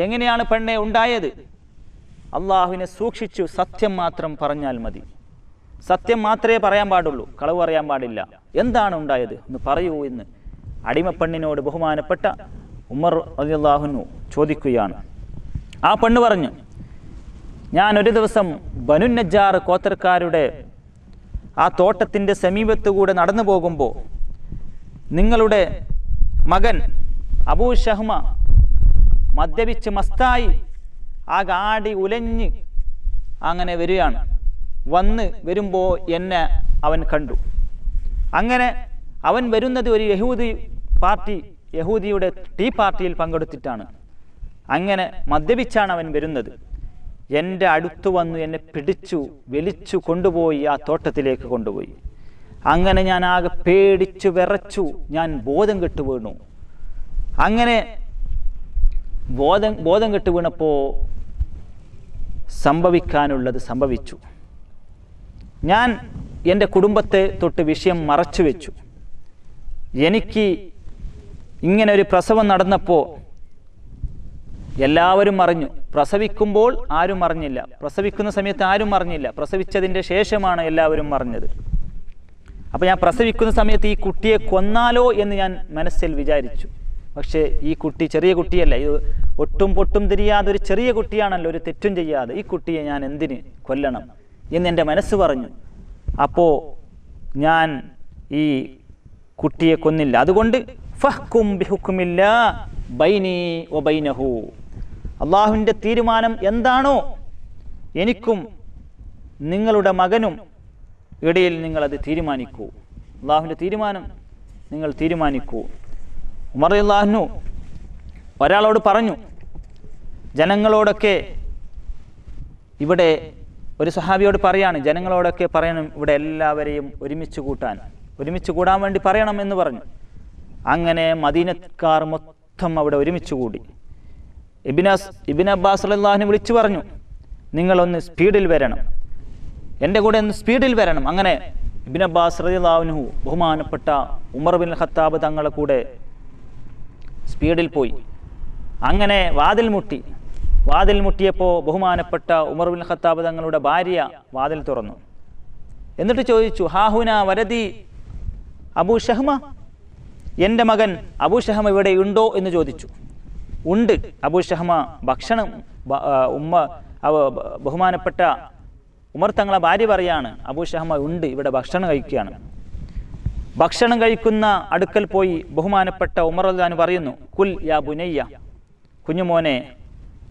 എങ്ങനെയാണ് പെണ്ണെ ഉണ്ടായത്? അള്ളാഹുവിനെ സൂക്ഷിച്ചു, സത്യം മാത്രം പറഞ്ഞാൽ മതി, സത്യം മാത്രമേ പറയാൻ പാടുള്ളൂ, കളവ് പറയാൻ പാടില്ല. എന്താണ് ഉണ്ടായത് എന്ന് പറയൂ എന്ന് അടിമപ്പെണ്ണിനോട് ബഹുമാനപ്പെട്ട ഉമർ റളിയല്ലാഹു അൻഹു ചോദിക്കുകയാണ്. ആ പെണ്ണ് പറഞ്ഞു, ഞാൻ ഒരു ദിവസം ബനു നജ്ജാർ ഗോത്രക്കാരുടെ ആ തോട്ടത്തിൻ്റെ സമീപത്തുകൂടെ നടന്നു പോകുമ്പോൾ നിങ്ങളുടെ മകൻ അബൂ ശഹ്മ മദ്യപിച്ച് മസ്തായി ആ ഗാഡി ഉലഞ്ഞ് അങ്ങനെ വരികയാണ്. വന്ന് വരുമ്പോൾ എന്നെ അവൻ കണ്ടു. അങ്ങനെ അവൻ വരുന്നത് ഒരു യഹൂദി പാർട്ടി യഹൂദിയുടെ ടീ പാർട്ടിയിൽ പങ്കെടുത്തിട്ടാണ്. അങ്ങനെ മദ്യപിച്ചാണ് അവൻ വരുന്നത്. എൻ്റെ അടുത്തു വന്നു എന്നെ പിടിച്ചു വലിച്ചു കൊണ്ടുപോയി ആ തോട്ടത്തിലേക്ക് കൊണ്ടുപോയി. അങ്ങനെ ഞാൻ ആകെ പേടിച്ചു വിറച്ചു, ഞാൻ ബോധം കെട്ടു വീണു. അങ്ങനെ ബോധം ബോധം കെട്ടു വീണപ്പോൾ സംഭവിക്കാനുള്ളത് സംഭവിച്ചു. ഞാൻ എൻ്റെ കുടുംബത്തെ തൊട്ട് വിഷയം മറച്ചു വെച്ചു. എനിക്ക് ഇങ്ങനെ ഒരു പ്രസവം നടന്നപ്പോൾ എല്ലാവരും അറിഞ്ഞു. പ്രസവിക്കുമ്പോൾ ആരും അറിഞ്ഞില്ല, പ്രസവിക്കുന്ന സമയത്ത് ആരും അറിഞ്ഞില്ല, പ്രസവിച്ചതിൻ്റെ ശേഷമാണ് എല്ലാവരും അറിഞ്ഞത്. അപ്പോൾ ഞാൻ പ്രസവിക്കുന്ന സമയത്ത് ഈ കുട്ടിയെ കൊന്നാലോ എന്ന് ഞാൻ മനസ്സിൽ വിചാരിച്ചു. പക്ഷേ ഈ കുട്ടി ചെറിയ കുട്ടിയല്ല, ഇത് ഒട്ടും പൊട്ടും തിരിയാതെ ഒരു ചെറിയ കുട്ടിയാണല്ലോ, ഒരു തെറ്റും ചെയ്യാതെ. ഈ കുട്ടിയെ ഞാൻ എന്തിന് കൊല്ലണം എന്ന് എൻ്റെ മനസ്സ് പറഞ്ഞു. അപ്പോൾ ഞാൻ ഈ കുട്ടിയെ കൊന്നില്ല. അതുകൊണ്ട് ഫഹ്കും ബിഹുക്മില്ലാ ബൈനി വ ബൈനഹു, അള്ളാഹുവിൻ്റെ തീരുമാനം എന്താണോ എനിക്കും നിങ്ങളുടെ മകനും ഇടയിൽ നിങ്ങളത് തീരുമാനിക്കൂ. അള്ളാഹുവിൻ്റെ തീരുമാനം നിങ്ങൾ തീരുമാനിക്കൂ. ഉമർ റളിയല്ലാഹു അൻഹു ഒരാളോട് പറഞ്ഞു, ജനങ്ങളോടൊക്കെ ഇവിടെ ഒരു സഹാബിയോട് പറയാണ്, ജനങ്ങളോടൊക്കെ പറയണം ഇവിടെ എല്ലാവരെയും ഒരുമിച്ച് കൂട്ടാൻ ഒരുമിച്ച് കൂടാൻ വേണ്ടി പറയണം എന്ന് പറഞ്ഞു. അങ്ങനെ മദീനക്കാർ മൊത്തം അവിടെ ഒരുമിച്ച് കൂടി. ഇബ്നസ് ഇബ്നു അബ്ബാസ് റളിയല്ലാഹു അൻഹു വിളിച്ചു പറഞ്ഞു, നിങ്ങളൊന്ന് സ്പീഡിൽ വരണം, എൻ്റെ കൂടെ ഒന്ന് സ്പീഡിൽ വരണം. അങ്ങനെ ഇബ്നു അബ്ബാസ് റളിയല്ലാഹു അൻഹു ബഹുമാനപ്പെട്ട ഉമർ ബിൻ ഖത്താബ് തങ്ങളെ കൂടെ സ്പീഡിൽ പോയി. അങ്ങനെ വാതിൽ മുട്ടി. വാതിൽ മുട്ടിയപ്പോൾ ബഹുമാനപ്പെട്ട ഉമർ ബിൻ ഖത്താബ് തങ്ങളുടെ ഭാര്യ വാതിൽ തുറന്നു. എന്നിട്ട് ചോദിച്ചു, ഹാഹുന വരതി അബൂ ശഹ്മ, എൻ്റെ മകൻ അബൂ ശഹ്മ ഇവിടെ ഉണ്ടോ എന്ന് ചോദിച്ചു. ഉണ്ട്, അബൂ ശഹ്മ ഭക്ഷണം ഉമ്മ ബഹുമാനപ്പെട്ട ഉമർ തങ്ങളെ ഭാര്യ പറയാണ്, അബൂ ശഹ്മ ഉണ്ട്, ഇവിടെ ഭക്ഷണം കഴിക്കുകയാണ്. ഭക്ഷണം കഴിക്കുന്ന അടുക്കൽ പോയി ബഹുമാനപ്പെട്ട ഉമർ റളിയല്ലാഹു പറയുന്നു, കുൽ യാ ബുനയ്യ, കുഞ്ഞുമോനെ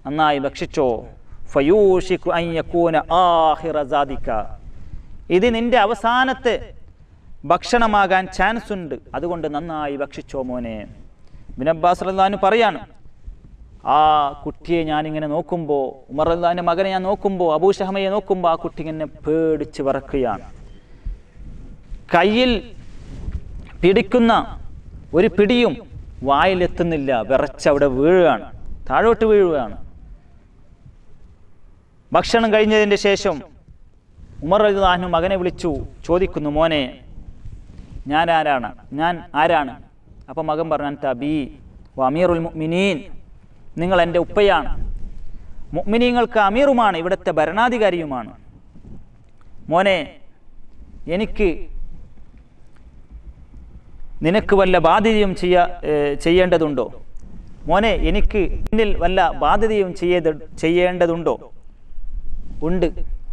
നന്നായി ഭക്ഷിച്ചോ, ഫയൂഷികു അൻ യകൂന ആഖിറ സാദിക, ഇത് നിന്റെ അവസാനത്തെ ഭക്ഷണമാകാൻ ചാൻസ് ഉണ്ട്, അതുകൊണ്ട് നന്നായി ഭക്ഷിച്ചോ മോനെ. ഇബ്നു അബ്ബാസ് റളിയല്ലാഹു അൻഹു പറയാണ്, ആ കുട്ടിയെ ഞാനിങ്ങനെ നോക്കുമ്പോൾ, ഉമർ റളിയല്ലാഹു അൻഹു മകനെ ഞാൻ നോക്കുമ്പോൾ, അബൂ ശഹ്മയെ നോക്കുമ്പോൾ ആ കുട്ടി ഇങ്ങനെ പേടിച്ച് വിറക്കുകയാണ്. കയ്യിൽ പിടിക്കുന്ന ഒരു പിടിയും വായിലെത്തുന്നില്ല, വിറച്ചവിടെ വീഴുകയാണ്, താഴോട്ട് വീഴുകയാണ്. ഭക്ഷണം കഴിഞ്ഞതിൻ്റെ ശേഷം ഉമർ റളിയല്ലാഹു അൻഹു മകനെ വിളിച്ചു ചോദിക്കുന്നു, മോനെ ഞാൻ ആരാണ് ഞാൻ ആരാണ് അപ്പം മകൻ പറഞ്ഞു, അൻത അബീ വ അമീറുൽ മുഅ്മിനീൻ, നിങ്ങൾ എൻ്റെ ഉപ്പയാണ്, മുഅ്മിനീങ്ങൾക്ക് അമീറുമാണ്, ഇവിടുത്തെ ഭരണാധികാരിയുമാണ്. മോനെ എനിക്ക് നിനക്ക് വല്ല ബാധ്യതയും ചെയ്യാ ചെയ്യേണ്ടതുണ്ടോ മോനെ എനിക്ക് എന്നിൽ വല്ല ബാധ്യതയും ചെയ്യേണ്ട ചെയ്യേണ്ടതുണ്ടോ ഉണ്ട്.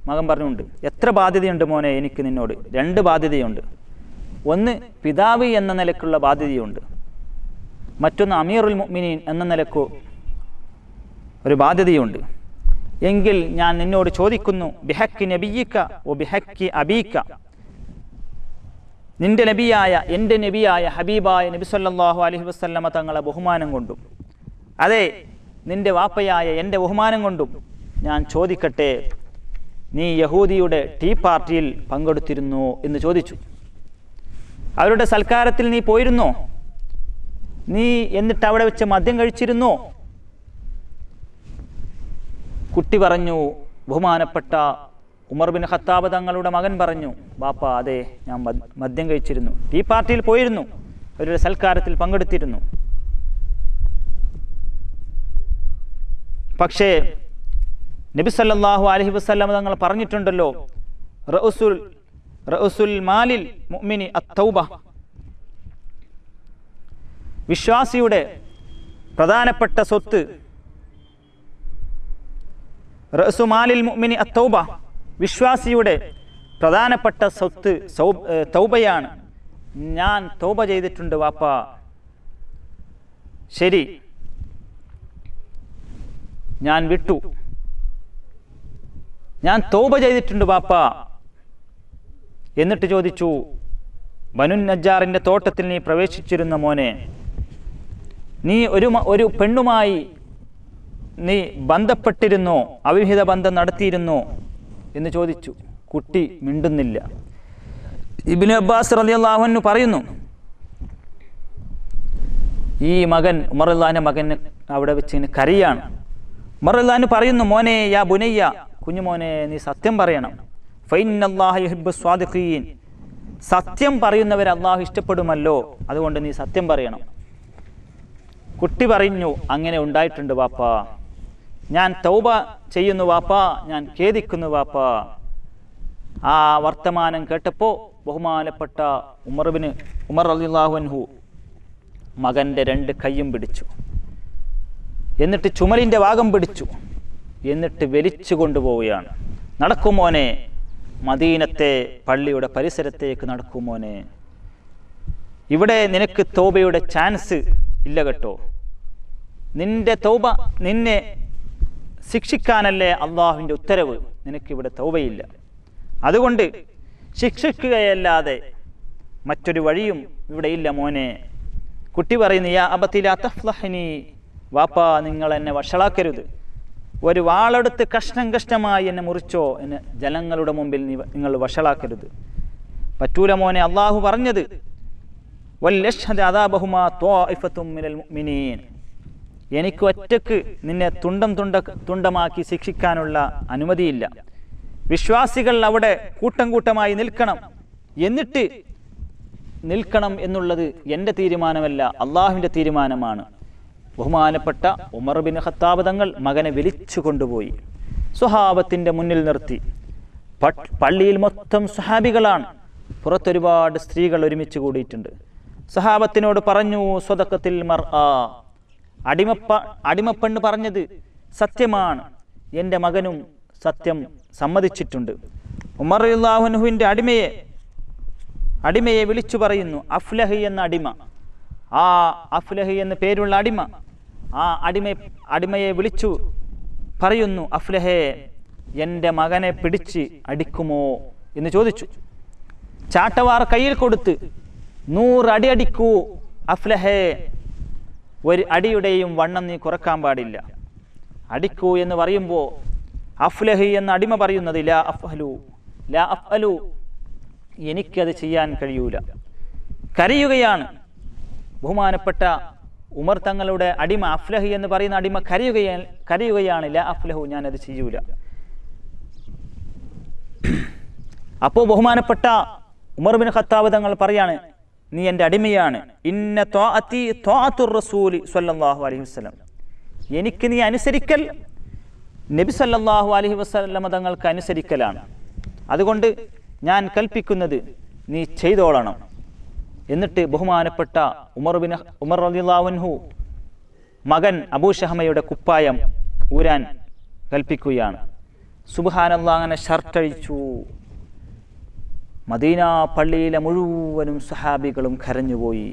മകൻ പറഞ്ഞുണ്ട്. എത്ര ബാധ്യതയുണ്ട് മോനെ എനിക്ക് നിന്നോട്? രണ്ട് ബാധ്യതയുണ്ട്. ഒന്ന് പിതാവ് എന്ന നിലക്കുള്ള ബാധ്യതയുണ്ട്, മറ്റൊന്ന് അമീറുൽ മുഅ്മിനീൻ എന്ന നിലക്ക് ഒരു ബാധ്യതയുണ്ട്. എങ്കിൽ ഞാൻ നിന്നോട് ചോദിക്കുന്നു, ബിഹക്കി നബിയിക്ക ഓ ബിഹക്കി അബീക്ക, നിന്റെ നബിയായ എൻ്റെ നബിയായ ഹബീബായ നബി സല്ലല്ലാഹു അലൈഹി വസല്ലമ തങ്ങളെ ബഹുമാനം കൊണ്ടും അതെ നിന്റെ വാപ്പയായ എൻ്റെ ബഹുമാനം കൊണ്ടും ഞാൻ ചോദിക്കട്ടെ, നീ യഹൂദിയുടെ ടീ പാർട്ടിയിൽ പങ്കെടുത്തിരുന്നു എന്ന് ചോദിച്ചു. അവരുടെ സൽക്കാരത്തിൽ നീ പോയിരുന്നോ? നീ എന്നിട്ട് അവിടെ വെച്ച് മദ്യം കഴിച്ചിരുന്നോ? കുട്ടി പറഞ്ഞു, ബഹുമാനപ്പെട്ട ഉമർ ബിൻ ഖത്താബ് തങ്ങളുടെ മകൻ പറഞ്ഞു, ബാപ്പ അതെ ഞാൻ മദ്യം കഴിച്ചിരുന്നു, ടീ പാർട്ടിയിൽ പോയിരുന്നു, അവരുടെ സൽക്കാരത്തിൽ പങ്കെടുത്തിരുന്നു. പക്ഷേ നബി സല്ലല്ലാഹു അലൈഹി വസല്ലം തങ്ങൾ പറഞ്ഞിട്ടുണ്ടല്ലോ, റഉസുൽ റഉസുൽ മാലിൽ മുഅ്മിനി അത്തൗബ, വിശ്വാസിയുടെ പ്രധാനപ്പെട്ട സ്വത്ത് റഅ്സുമാലിൽ മുഅ്മിനി അത്തൗബ, വിശ്വാസിയുടെ പ്രധാനപ്പെട്ട സ്വത്ത് തൗബയാണ്. ഞാൻ തൗബ ചെയ്തിട്ടുണ്ട് വാപ്പ, ശരി ഞാൻ വിട്ടു, ഞാൻ തൗബ ചെയ്തിട്ടുണ്ട് വാപ്പ. എന്നിട്ട് ചോദിച്ചു, ബനു നജ്ജാറിൻ്റെ തോട്ടത്തിൽ നീ പ്രവേശിച്ചിരുന്ന മോനെ, നീ ഒരു ഒരു പെണ്ണുമായി നീ ബന്ധപ്പെട്ടിരുന്നോ, അവിഹിത ബന്ധം നടത്തിയിരുന്നോ എന്ന് ചോദിച്ചു. കുട്ടി മിണ്ടുന്നില്ല. ഇബ്നു അബ്ബാസ് റളിയല്ലാഹു അൻഹു പറയുന്നു, ഈ മകൻ ഉമറുല്ലാഹിന്റെ മകന് അവിടെ വെച്ച് കരയാണ്. ഉമറുല്ലാഹി പറയുന്നു, മോനെ യാ ബുനയ്യ, കുഞ്ഞുമോനെ നീ സത്യം പറയണം. ഫഇന്നല്ലാഹ യുഹിബ്ബു സ്വാദിഖീൻ, സത്യം പറയുന്നവരെ അള്ളാഹു ഇഷ്ടപ്പെടുമല്ലോ, അതുകൊണ്ട് നീ സത്യം പറയണം. കുട്ടി പറഞ്ഞു, അങ്ങനെ ഉണ്ടായിട്ടുണ്ട് വാപ്പ, ഞാൻ തൗബ ചെയ്യുന്നു വാപ്പ, ഞാൻ ഖേദിക്കുന്നു വാപ്പ. ആ വർത്തമാനം കേട്ടപ്പോൾ ബഹുമാനപ്പെട്ട ഉമർ ഇബ്നു ഉമർ റളിയല്ലാഹു അൻഹു മകൻ്റെ രണ്ട് കൈയും പിടിച്ചു, എന്നിട്ട് ചുമലിൻ്റെ ഭാഗം പിടിച്ചു, എന്നിട്ട് വലിച്ചു കൊണ്ടുപോവുകയാണ്. നടക്കുമോനെ, മദീനത്തെ പള്ളിയുടെ പരിസരത്തേക്ക് നടക്കുമോനെ, ഇവിടെ നിനക്ക് തൗബയുടെ ചാൻസ് ഇല്ല കേട്ടോ, നിന്റെ തൗബ നിന്നെ ശിക്ഷിക്കാനല്ലേ അള്ളാഹുവിൻ്റെ ഉത്തരവ്, നിനക്കിവിടെ തൗബയില്ല, അതുകൊണ്ട് ശിക്ഷിക്കുകയല്ലാതെ മറ്റൊരു വഴിയും ഇവിടെ ഇല്ല മോനെ. കുട്ടി പറയുന്നു, യാ അബത്തി ലാ തഫ്ലഹ്നി, വാപ്പാ നിങ്ങൾ എന്നെ വഷളാക്കരുത്, ഒരു വാളെടുത്ത് കഷ്ണം കഷ്ണമായി എന്നെ മുറിച്ചോ, എന്നെ ജനങ്ങളുടെ മുമ്പിൽ നിങ്ങൾ വഷളാക്കരുത്, പറ്റൂല മോനെ, അള്ളാഹു പറഞ്ഞത് വല്ലഷ്ഹദ് അദാബഹുമാ ത്വാഇഫത്തും മിനൽ മുഅ്മിനീൻ, എനിക്ക് ഒറ്റക്ക് നിന്നെ തുണ്ടം തുണ്ട തുണ്ടമാക്കി ശിക്ഷിക്കാനുള്ള അനുമതിയില്ല, വിശ്വാസികൾ അവിടെ കൂട്ടം കൂട്ടമായി നിൽക്കണം, എന്നിട്ട് നിൽക്കണം എന്നുള്ളത് എൻ്റെ തീരുമാനമല്ല, അള്ളാഹുവിൻ്റെ തീരുമാനമാണ്. ബഹുമാനപ്പെട്ട ഉമർ ബിൻ ഖത്താബ് തങ്ങൾ മകനെ വലിച്ചു കൊണ്ടുപോയി സ്വഹാബത്തിൻ്റെ മുന്നിൽ നിർത്തി. പള്ളിയിൽ മൊത്തം സ്വഹാബികളാണ്, പുറത്തൊരുപാട് സ്ത്രീകൾ ഒരുമിച്ച് കൂടിയിട്ടുണ്ട്. സ്വഹാബത്തിനോട് പറഞ്ഞു, സ്വദഖത്തിൽ മർആ, അടിമപ്പ അടിമപ്പെണ്ണ് പറഞ്ഞത് സത്യമാണ്, എൻ്റെ മകനും സത്യം സമ്മതിച്ചിട്ടുണ്ട്. ഉമർ റളിയല്ലാഹു അൻഹുവിൻ്റെ അടിമയെ അടിമയെ വിളിച്ചു പറയുന്നു, അഫ്ലഹി എന്ന അടിമ, ആ അഫ്ലഹി എന്ന പേരുള്ള അടിമ, ആ അടിമ അടിമയെ വിളിച്ചു പറയുന്നു, അഫ്ലഹേ എൻ്റെ മകനെ പിടിച്ച് അടിക്കുമോ എന്ന് ചോദിച്ചു. ചാട്ടവാർ കയ്യിൽ കൊടുത്ത്, നൂറടി അടിക്കൂ അഫ്ലഹേ, ഒരു അടിയുടെയും വണ്ണം നീ കുറക്കാൻ പാടില്ല, അടിക്കൂ എന്ന് പറയുമ്പോൾ അഫ്ലഹി എന്ന അടിമ പറയുന്നത് ലാ അഫ്അലു ലാ അഫ്അലു, എനിക്കത് ചെയ്യാൻ കഴിയൂല, കരയുകയാണ്. ബഹുമാനപ്പെട്ട ഉമർ തങ്ങളുടെ അടിമ അഫ്ലഹി എന്ന് പറയുന്ന അടിമ കരയുകയാ കരയുകയാണ് ലാ അഫ്ലഹു, ഞാനത് ചെയ്യൂല. അപ്പോൾ ബഹുമാനപ്പെട്ട ഉമർ ബിൻ ഖത്താബ് തങ്ങൾ പറയാണ്, നീ എൻ്റെ അടിമയാണ്, ഇന്ന ത്വാഅതി ത്വാഅത്തുർ റസൂലി സ്വല്ലല്ലാഹു അലൈഹി വസല്ലം, എനിക്ക് നീ അനുസരിക്കൽ നബി സല്ലല്ലാഹു അലൈഹി വസല്ലമ തങ്ങൾക്ക് അനുസരിക്കലാണ്, അതുകൊണ്ട് ഞാൻ കൽപ്പിക്കുന്നത് നീ ചെയ്തോളണം. എന്നിട്ട് ബഹുമാനപ്പെട്ട ഉമർ ബിൻ ഉമർ റളിയല്ലാഹു അൻഹു മകൻ അബൂ ശഹമയുടെ കുപ്പായം ഊരാൻ കൽപ്പിക്കുകയാണ്. സുബ്ഹാനല്ലാഹ്, അങ്ങനെ ഷർട്ടഴിച്ചു. മദീന പള്ളിയിലെ മുഴുവനും സഹാബികളും കരഞ്ഞുപോയി.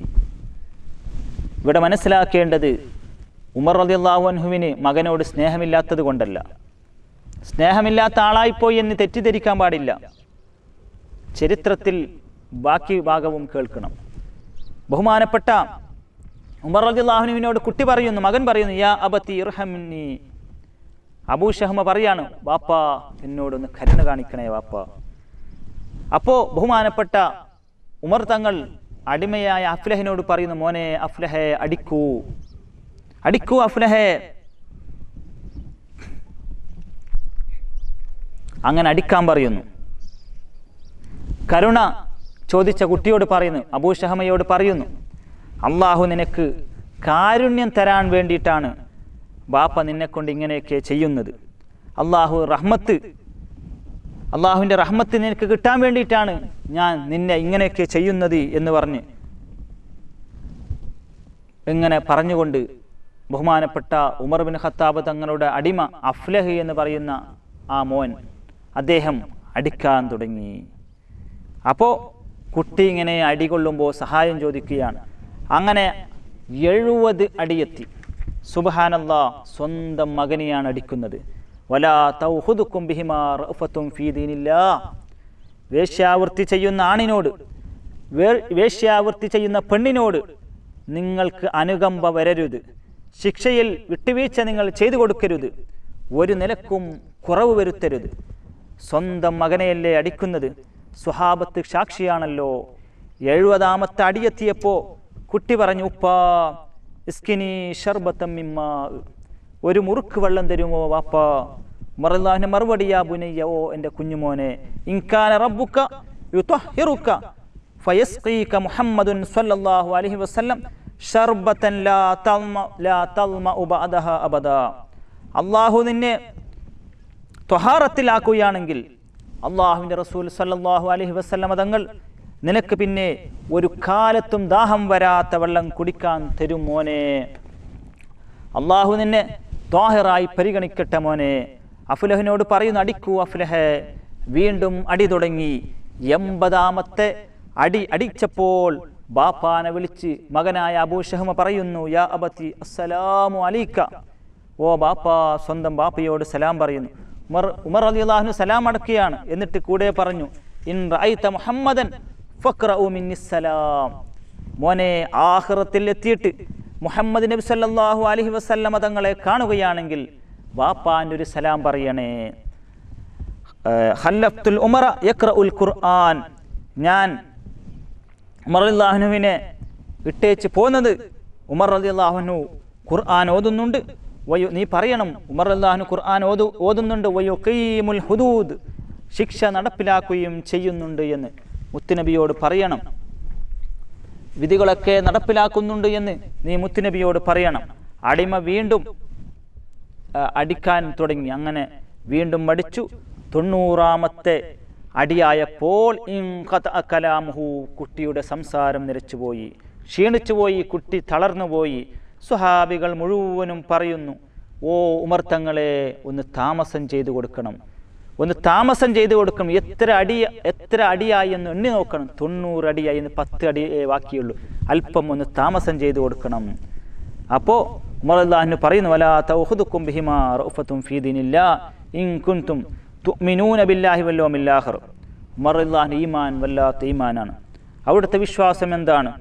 ഇവിടെ മനസ്സിലാക്കേണ്ടത്, ഉമർ റളിയല്ലാഹു അൻഹുവിന് മകനോട് സ്നേഹമില്ലാത്തത് കൊണ്ടല്ല, സ്നേഹമില്ലാത്ത ആളായിപ്പോയി എന്ന് തെറ്റിദ്ധരിക്കാൻ പാടില്ല. ചരിത്രത്തിൽ ബാക്കി ഭാഗവും കേൾക്കണം. ബഹുമാനപ്പെട്ട ഉമർ റളിയല്ലാഹു അൻഹുവിനോട് കുട്ടി പറയുന്നു, മകൻ പറയുന്നു, യാ അബത്തി ഇർഹംനി, അബൂ ശഹ്മ പറയാണ്, വാപ്പ എന്നോടൊന്ന് കരുണ കാണിക്കണേ വാപ്പ. അപ്പോൾ ബഹുമാനപ്പെട്ട ഉമർ തങ്ങൾ അടിമയായ അഫ്ലഹിനോട് പറയുന്നു, മോനെ അഫ്ലഹെ അടിക്കൂ അടിക്കൂ അഫ്ലഹെ. അങ്ങനെ അടിക്കാൻ പറയുന്നു. കരുണ ചോദിച്ച കുട്ടിയോട് പറയുന്നു, അബൂ ശഹമയോട് പറയുന്നു, അള്ളാഹു നിനക്ക് കാരുണ്യം തരാൻ വേണ്ടിയിട്ടാണ് ബാപ്പ നിന്നെക്കൊണ്ട് ഇങ്ങനെയൊക്കെ ചെയ്യുന്നത്, അള്ളാഹു റഹ്മത്ത് അള്ളാഹുവിൻ്റെ റഹ്മത്ത് നിനക്ക് കിട്ടാൻ വേണ്ടിയിട്ടാണ് ഞാൻ നിന്നെ ഇങ്ങനെയൊക്കെ ചെയ്യുന്നത് എന്ന് പറഞ്ഞ് ഇങ്ങനെ പറഞ്ഞുകൊണ്ട് ബഹുമാനപ്പെട്ട ഉമർ ബിൻ ഖത്താബ് തങ്ങളുടെ അടിമ അഫ്ലഹ് എന്ന് പറയുന്ന ആ മോൻ അദ്ദേഹം അടിക്കാൻ തുടങ്ങി. അപ്പോൾ കുട്ടി ഇങ്ങനെ അടികൊള്ളുമ്പോൾ സഹായം ചോദിക്കുകയാണ്. അങ്ങനെ എഴുപത് അടിയെത്തി. സുബ്ഹാനല്ലാ, സ്വന്തം മകനെയാണ് അടിക്കുന്നത്. വലാ തൗഹുദുക്കും ബിഹിമാ റഅഫത്തുൻ ഫീ ദീനില്ലാ, വേശ്യാവൃത്തി ചെയ്യുന്ന ആണിനോട്, വേശ്യാവൃത്തി ചെയ്യുന്ന പെണ്ണിനോട് നിങ്ങൾക്ക് അനുകമ്പ വരരുത്, ശിക്ഷയിൽ വിട്ടുവീഴ്ച നിങ്ങൾ ചെയ്തു കൊടുക്കരുത്, ഒരു നിലക്കും കുറവ് വരുത്തരുത്. സ്വന്തം മകനെയല്ലേ അടിക്കുന്നത്? സ്വഹാബത്ത് സാക്ഷിയാണല്ലോ. എഴുപതാമത്തെ അടിയെത്തിയപ്പോൾ കുട്ടി പറഞ്ഞു, ഉപ്പാ ഇസ്കിനി ഷർബത്തമ്മിമ്മ, ഒരു മുറുക്ക് വെള്ളം തരുമോ വാപ്പാ? മറുല്ലാഹിൻ്റെ മറുപടിയാ, ബുനയ്യ, ഓ എൻ്റെ കുഞ്ഞുമോനെ, ഇൻകാന റബ്ബുക യുതഹിറുക ഫയസ്ഖീക മുഹമ്മദുൻ സ്വല്ലല്ലാഹു അലൈഹി വസല്ലം ഷർബത്തൻ ലാ തൽമ ലാ തൽമ ബഅദഹ അബദാ. അള്ളാഹു നിന്നെ ത്വഹാറത്തിലാക്കുകയാണെങ്കിൽ അള്ളാഹുവിൻ്റെ റസൂൽ സ്വല്ലല്ലാഹു അലൈഹി വസല്ലം തങ്ങൾ നിനക്ക് പിന്നെ ഒരു കാലത്തും ദാഹം വരാത്ത വെള്ളം കുടിക്കാൻ തരും മോനെ. അള്ളാഹു നിന്നെ ത്വാഹിറായി പരിഗണിക്കട്ടെ മോനെ. അഫ്ലഹിനോട് പറയുന്നു, അടിക്കൂ അഫ്ലഹെ. വീണ്ടും അടി തുടങ്ങി. എൺപതാമത്തെ അടി അടിച്ചപ്പോൾ ബാപ്പാനെ വിളിച്ച് മകനായ അബൂ ശഹ്മ പറയുന്നു, യാ അബത്തി അസ്സലാമു അലൈക, ഓ ബാപ്പ, സ്വന്തം ബാപ്പയോട് സലാം പറയുന്നു. ഉമർ ഉമർ റളിയല്ലാഹു അൻഹു സലാം അടക്കുകയാണ്. എന്നിട്ട് കൂടെ പറഞ്ഞു, ഇൻ റഅയ്ത മുഹമ്മദൻ ഫഖ്റഉ മിനി സലാം, മോനെ ആഖിറത്തിൽ എത്തിയിട്ട് മുഹമ്മദ് നബി സല്ലല്ലാഹു അലൈഹി വസല്ലമ തങ്ങളെ കാണുകയാണെങ്കിൽ ബാപ്പാൻ്റെ ഒരു സലാം പറയണേ. ഖല്ലഫ്തുൽ ഉമറ യഖ്റഉൽ ഖുർആൻ, ഞാൻ ഉമർ റളിയല്ലാഹു അൻഹുവിനെ ഇട്ടേച്ച് പോന്നത് ഉമർ റളിയല്ലാഹു അൻഹു ഖുർആൻ ഓതുന്നുണ്ട്. വയു നീ പറയണം, ഉമർ റളിയല്ലാഹു അൻഹു ഖുർആൻ ഓതു ഓതുന്നുണ്ട് വയുഖീമുൽ ഹുദൂദ്, ശിക്ഷ നടപ്പിലാക്കുകയും ചെയ്യുന്നുണ്ട് എന്ന് മുത്തുനബിയോട് പറയണം. വിധികളൊക്കെ നടപ്പിലാക്കുന്നുണ്ട് എന്ന് നീ മുത്തുനബിയോട് പറയണം. അടിമ വീണ്ടും അടിക്കാൻ തുടങ്ങി. അങ്ങനെ വീണ്ടും അടിച്ചു. തൊണ്ണൂറാമത്തെ അടിയായപ്പോൾ കലാമുഹു, കുട്ടിയുടെ സംസാരം നിലച്ചുപോയി, ക്ഷീണിച്ചുപോയി, കുട്ടി തളർന്നുപോയി. സ്വഹാബികൾ മുഴുവനും പറയുന്നു, ഓ ഉമർ തങ്ങളെ, ഒന്ന് താമസം ചെയ്തു കൊടുക്കണം, ഒന്ന് താമസം ചെയ്തു കൊടുക്കണം. എത്ര അടി എത്ര അടിയായി എന്ന് എണ്ണി നോക്കണം. തൊണ്ണൂറ് അടിയായി എന്ന്, പത്ത് അടി ബാക്കിയുള്ളൂ, അല്പം ഒന്ന് താമസം ചെയ്തു കൊടുക്കണം. അപ്പോൾ ഉമർ അല്ലാഹു പറയുന്നു, വലാ തൗഹുദുക്കും ബിഹിമാ റഅഫത്തുൻ ഫീ ദീനില്ലാ ഇൻ കുൻതും തുഅ്മിനൂന ബില്ലാഹി വൽ യൗമിൽ ആഖിർ. ഉമർ അല്ലാഹു ഈമാൻ വല്ലാത്ത ഈമാനാണ്. അവിടുത്തെ വിശ്വാസം എന്താണ്?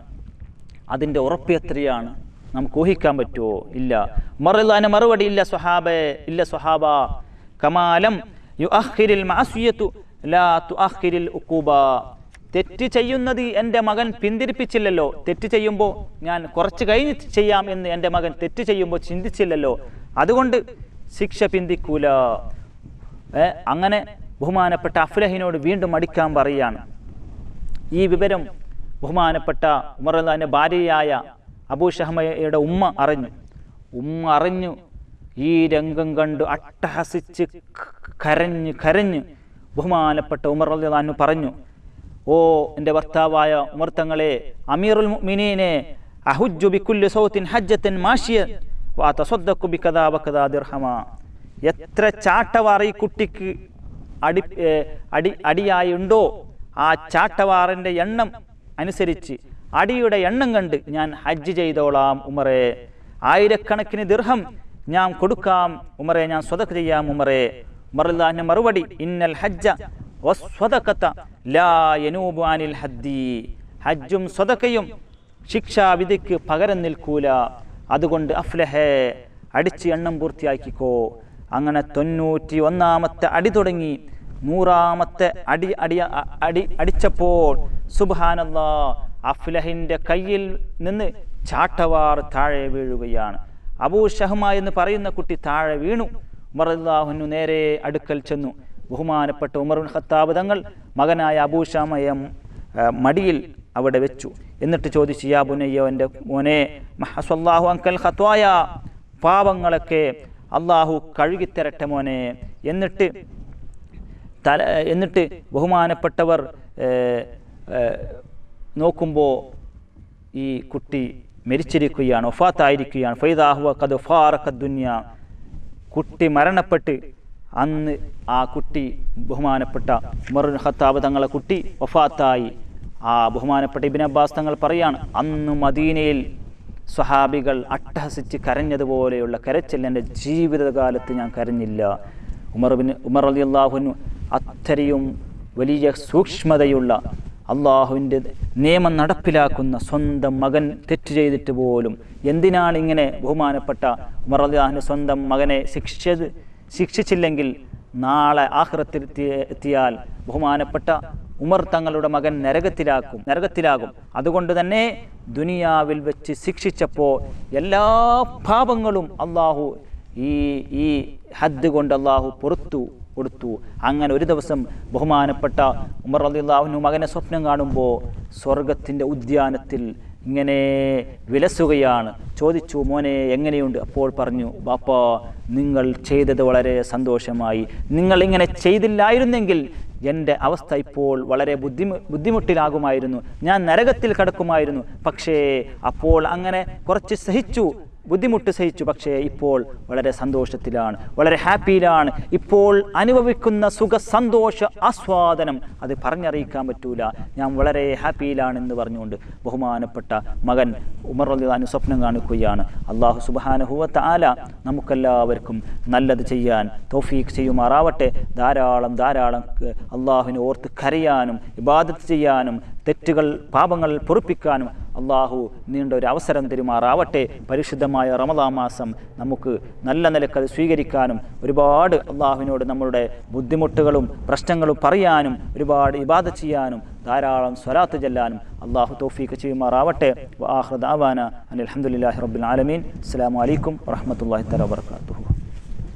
അതിൻ്റെ ഉറപ്പ് എത്രയാണ്? നമുക്ക് ഊഹിക്കാൻ പറ്റുമോ? ഇല്ല. ഉമർ അല്ലാഹുവിന് മറുപടി ഇല്ല സ്വഹാബേ, ഇല്ല സ്വഹാബ. കമാലം യുഅഖിറുൽ മഅസിയതു ലാ തുഅഖിറുൽ ഉഖൂബ, തെറ്റ് ചെയ്യുന്നത് എൻ്റെ മകൻ പിന്തിരിപ്പിച്ചില്ലല്ലോ. തെറ്റ് ചെയ്യുമ്പോൾ ഞാൻ കുറച്ച് കഴിഞ്ഞ് ചെയ്യാം എന്ന് എൻ്റെ മകൻ തെറ്റ് ചെയ്യുമ്പോൾ ചിന്തിച്ചില്ലല്ലോ. അതുകൊണ്ട് ശിക്ഷ പിന്തിക്കൂല. അങ്ങനെ ബഹുമാനപ്പെട്ട അഫ്ലഹിനോട് വീണ്ടും അടിക്കാൻ പറയുകയാണ്. ഈ വിവരം ബഹുമാനപ്പെട്ട ഉമർ റളിയല്ലാഹുവിൻ്റെ ഭാര്യയായ അബൂ ശഹ്മയുടെ ഉമ്മ അറിഞ്ഞു. ഉമ്മ അറിഞ്ഞു ഈ രംഗം കണ്ട് അട്ടഹസിച്ച് കരഞ്ഞ് കരഞ്ഞ് ബഹുമാനപ്പെട്ട ഉമർ റളിയല്ലാഹു അൻഹു പറഞ്ഞു, ഓ എൻ്റെ ഭർത്താവായ ഉമർ തങ്ങളെ, അമീറുൽ മുഅ്മിനീനെ, അഹുജ്ജു ബികുല്ലി സൗതിൻ ഹജ്ജതൻ മാഷിയൻ വ തസദ്ദഖു ബികദാ വകദാ ദിർഹമ. എത്ര ചാട്ടവാർ ഈ കുട്ടിക്ക് അടി അടി അടിയായുണ്ടോ, ആ ചാട്ടവാറിൻ്റെ എണ്ണം അനുസരിച്ച്, അടിയുടെ എണ്ണം കണ്ട് ഞാൻ ഹജ്ജ് ചെയ്തോളാം ഉമറേ. ആയിരക്കണക്കിന് ദിർഹം ഞാൻ കൊടുക്കാം ഉമറേ, ഞാൻ സ്വതക്ക് ചെയ്യാം ഉമറേ. ഉമർ റളിയല്ലാഹു അൻഹു മറുപടി, ഇന്നൽ ഹജ്ജ വസ്വദഖത ലാ യനൂബു അനിൽ ഹദ്ദി, ഹജ്ജും സ്വദഖയും ശിക്ഷാവിധിക്ക് പകരം നിൽക്കൂല. അതുകൊണ്ട് അഫ്ലഹേ, അടിച്ച് എണ്ണം പൂർത്തിയാക്കിക്കോ. അങ്ങനെ തൊണ്ണൂറ്റി ഒന്നാമത്തെ അടി തുടങ്ങി. നൂറാമത്തെ അടി അടി അടി അടിച്ചപ്പോൾ സുബ്ഹാനല്ലാഹ്, അഫ്ലഹിൻ്റെ കയ്യിൽ നിന്ന് ചാട്ടവാർ താഴെ വീഴുകയാണ്. അബൂ ശഹ്മ എന്ന് പറയുന്ന കുട്ടി താഴെ വീണു. ഉമർ റളിയല്ലാഹു അൻഹു നേരെ അടുക്കൽ ചെന്നു. ബഹുമാനപ്പെട്ട ഉമർ ബിൻ ഖത്താബ് തങ്ങൾ മകനായ അബൂ ശഹ്മയെ മടിയിൽ അവിടെ വെച്ചു. എന്നിട്ട് ചോദിച്ചു, യാ ബുനയ്യ, എൻ്റെ മോനെ, മഹ്സല്ലാഹു അൻകൽ ഖത്വായ, പാപങ്ങളൊക്കെ അള്ളാഹു കഴുകിത്തരട്ടെ മോനെ. എന്നിട്ട് തല എന്നിട്ട് ബഹുമാനപ്പെട്ടവർ നോക്കുമ്പോൾ ഈ കുട്ടി മരിച്ചിരിക്കുകയാണ്, വഫാത്തായിരിക്കുകയാണ്. ഫൈദാഹുവ ഖദ് ഫാറഖ ദുനിയ, കുട്ടി മരണപ്പെട്ട് അന്ന് ആ കുട്ടി ബഹുമാനപ്പെട്ട ഉമർ ഇബ്നു ഖത്താബ് തങ്ങളെ കുട്ടി വഫാത്തായി. ആ ബഹുമാനപ്പെട്ട ഇബ്നു അബ്ബാസ് തങ്ങൾ പറയാണ്, അന്ന് മദീനയിൽ സ്വഹാബികൾ അട്ടഹസിച്ച് കരഞ്ഞതുപോലെയുള്ള കരച്ചിൽ എൻ്റെ ജീവിതകാലത്ത് ഞാൻ കരഞ്ഞില്ല. ഉമർ ബിൻ ഉമർ റളിയല്ലാഹു അൻഹു അത്രയും വലിയ സൂക്ഷ്മതയുള്ള, അള്ളാഹുവിൻ്റെ നിയമം നടപ്പിലാക്കുന്ന സ്വന്തം മകൻ തെറ്റ് ചെയ്തിട്ട് പോലും എന്തിനാണ് ഇങ്ങനെ ബഹുമാനപ്പെട്ട ഉമർ റളിയല്ലാഹു അൻഹു സ്വന്തം മകനെ ശിക്ഷിച്ചത്? ശിക്ഷിച്ചില്ലെങ്കിൽ നാളെ ആഖിറത്തിൽ എത്തിയാൽ ബഹുമാനപ്പെട്ട ഉമർ തങ്ങളുടെ മകൻ നരകത്തിലാക്കും നരകത്തിലാകും. അതുകൊണ്ട് തന്നെ ദുനിയാവിൽ വെച്ച് ശിക്ഷിച്ചപ്പോൾ എല്ലാ പാപങ്ങളും അള്ളാഹു ഈ ഈ ഹദ് കൊണ്ട് അള്ളാഹു പുറത്തു കൊടുത്തു. അങ്ങനെ ഒരു ദിവസം ബഹുമാനപ്പെട്ട ഉമർ റളിയല്ലാഹു അൻഹു മകനെ സ്വപ്നം കാണുമ്പോൾ സ്വർഗത്തിൻ്റെ ഉദ്യാനത്തിൽ ഇങ്ങനെ വിലസുകയാണ്. ചോദിച്ചു, മോനെ എങ്ങനെയുണ്ട്? അപ്പോൾ പറഞ്ഞു, ബാപ്പാ, നിങ്ങൾ ചെയ്തത് വളരെ സന്തോഷമായി. നിങ്ങൾ ഇങ്ങനെ ചെയ്തില്ലായിരുന്നെങ്കിൽ എൻ്റെ അവസ്ഥ ഇപ്പോൾ വളരെ ബുദ്ധിമു ബുദ്ധിമുട്ടിലാകുമായിരുന്നു, ഞാൻ നരകത്തിൽ കിടക്കുമായിരുന്നു. പക്ഷേ അപ്പോൾ അങ്ങനെ കുറച്ച് സഹിച്ചു, ബുദ്ധിമുട്ട് സഹിച്ചു. പക്ഷേ ഇപ്പോൾ വളരെ സന്തോഷത്തിലാണ്, വളരെ ഹാപ്പിയിലാണ്. ഇപ്പോൾ അനുഭവിക്കുന്ന സുഖ സന്തോഷ ആസ്വാദനം അത് പറഞ്ഞറിയിക്കാൻ പറ്റൂല, ഞാൻ വളരെ ഹാപ്പിയിലാണെന്ന് പറഞ്ഞുകൊണ്ട് ബഹുമാനപ്പെട്ട മകൻ ഉമർ റളിയല്ലാഹു അൻഹു സ്വപ്നം കാണുകയാണ്. അല്ലാഹു സുബ്ഹാനഹു വ തആല നമുക്കെല്ലാവർക്കും നല്ലത് ചെയ്യാൻ തൗഫീഖ് ചെയ്യുമാറാവട്ടെ. ധാരാളം ധാരാളം അല്ലാഹുവിനെ ഓർത്ത് കരയാനും ഇബാദത്ത് ചെയ്യാനും തെറ്റുകൾ പാപങ്ങൾ പൊറുപ്പിക്കാനും അള്ളാഹു നീണ്ട ഒരു അവസരം തരുമാറാവട്ടെ. പരിശുദ്ധമായ റമദാൻ മാസം നമുക്ക് നല്ല നിലക്ക് അത് സ്വീകരിക്കാനും ഒരുപാട് അള്ളാഹുവിനോട് നമ്മളുടെ ബുദ്ധിമുട്ടുകളും പ്രശ്നങ്ങളും പറയാനും ഒരുപാട് ഇബാദത്ത് ചെയ്യാനും ധാരാളം സ്വലാത്ത് ചൊല്ലാനും അള്ളാഹു തൗഫീഖ് ചെയ്യുമാറാവട്ടെ. വ ആഖിറു ദഅ്വാനാ അൽഹംദുലില്ലാഹി റബ്ബിൽ ആലമീൻ. അസ്സലാമു അലൈക്കും വറഹ്മത്തുള്ളാഹി തആല വബറകാതുഹു.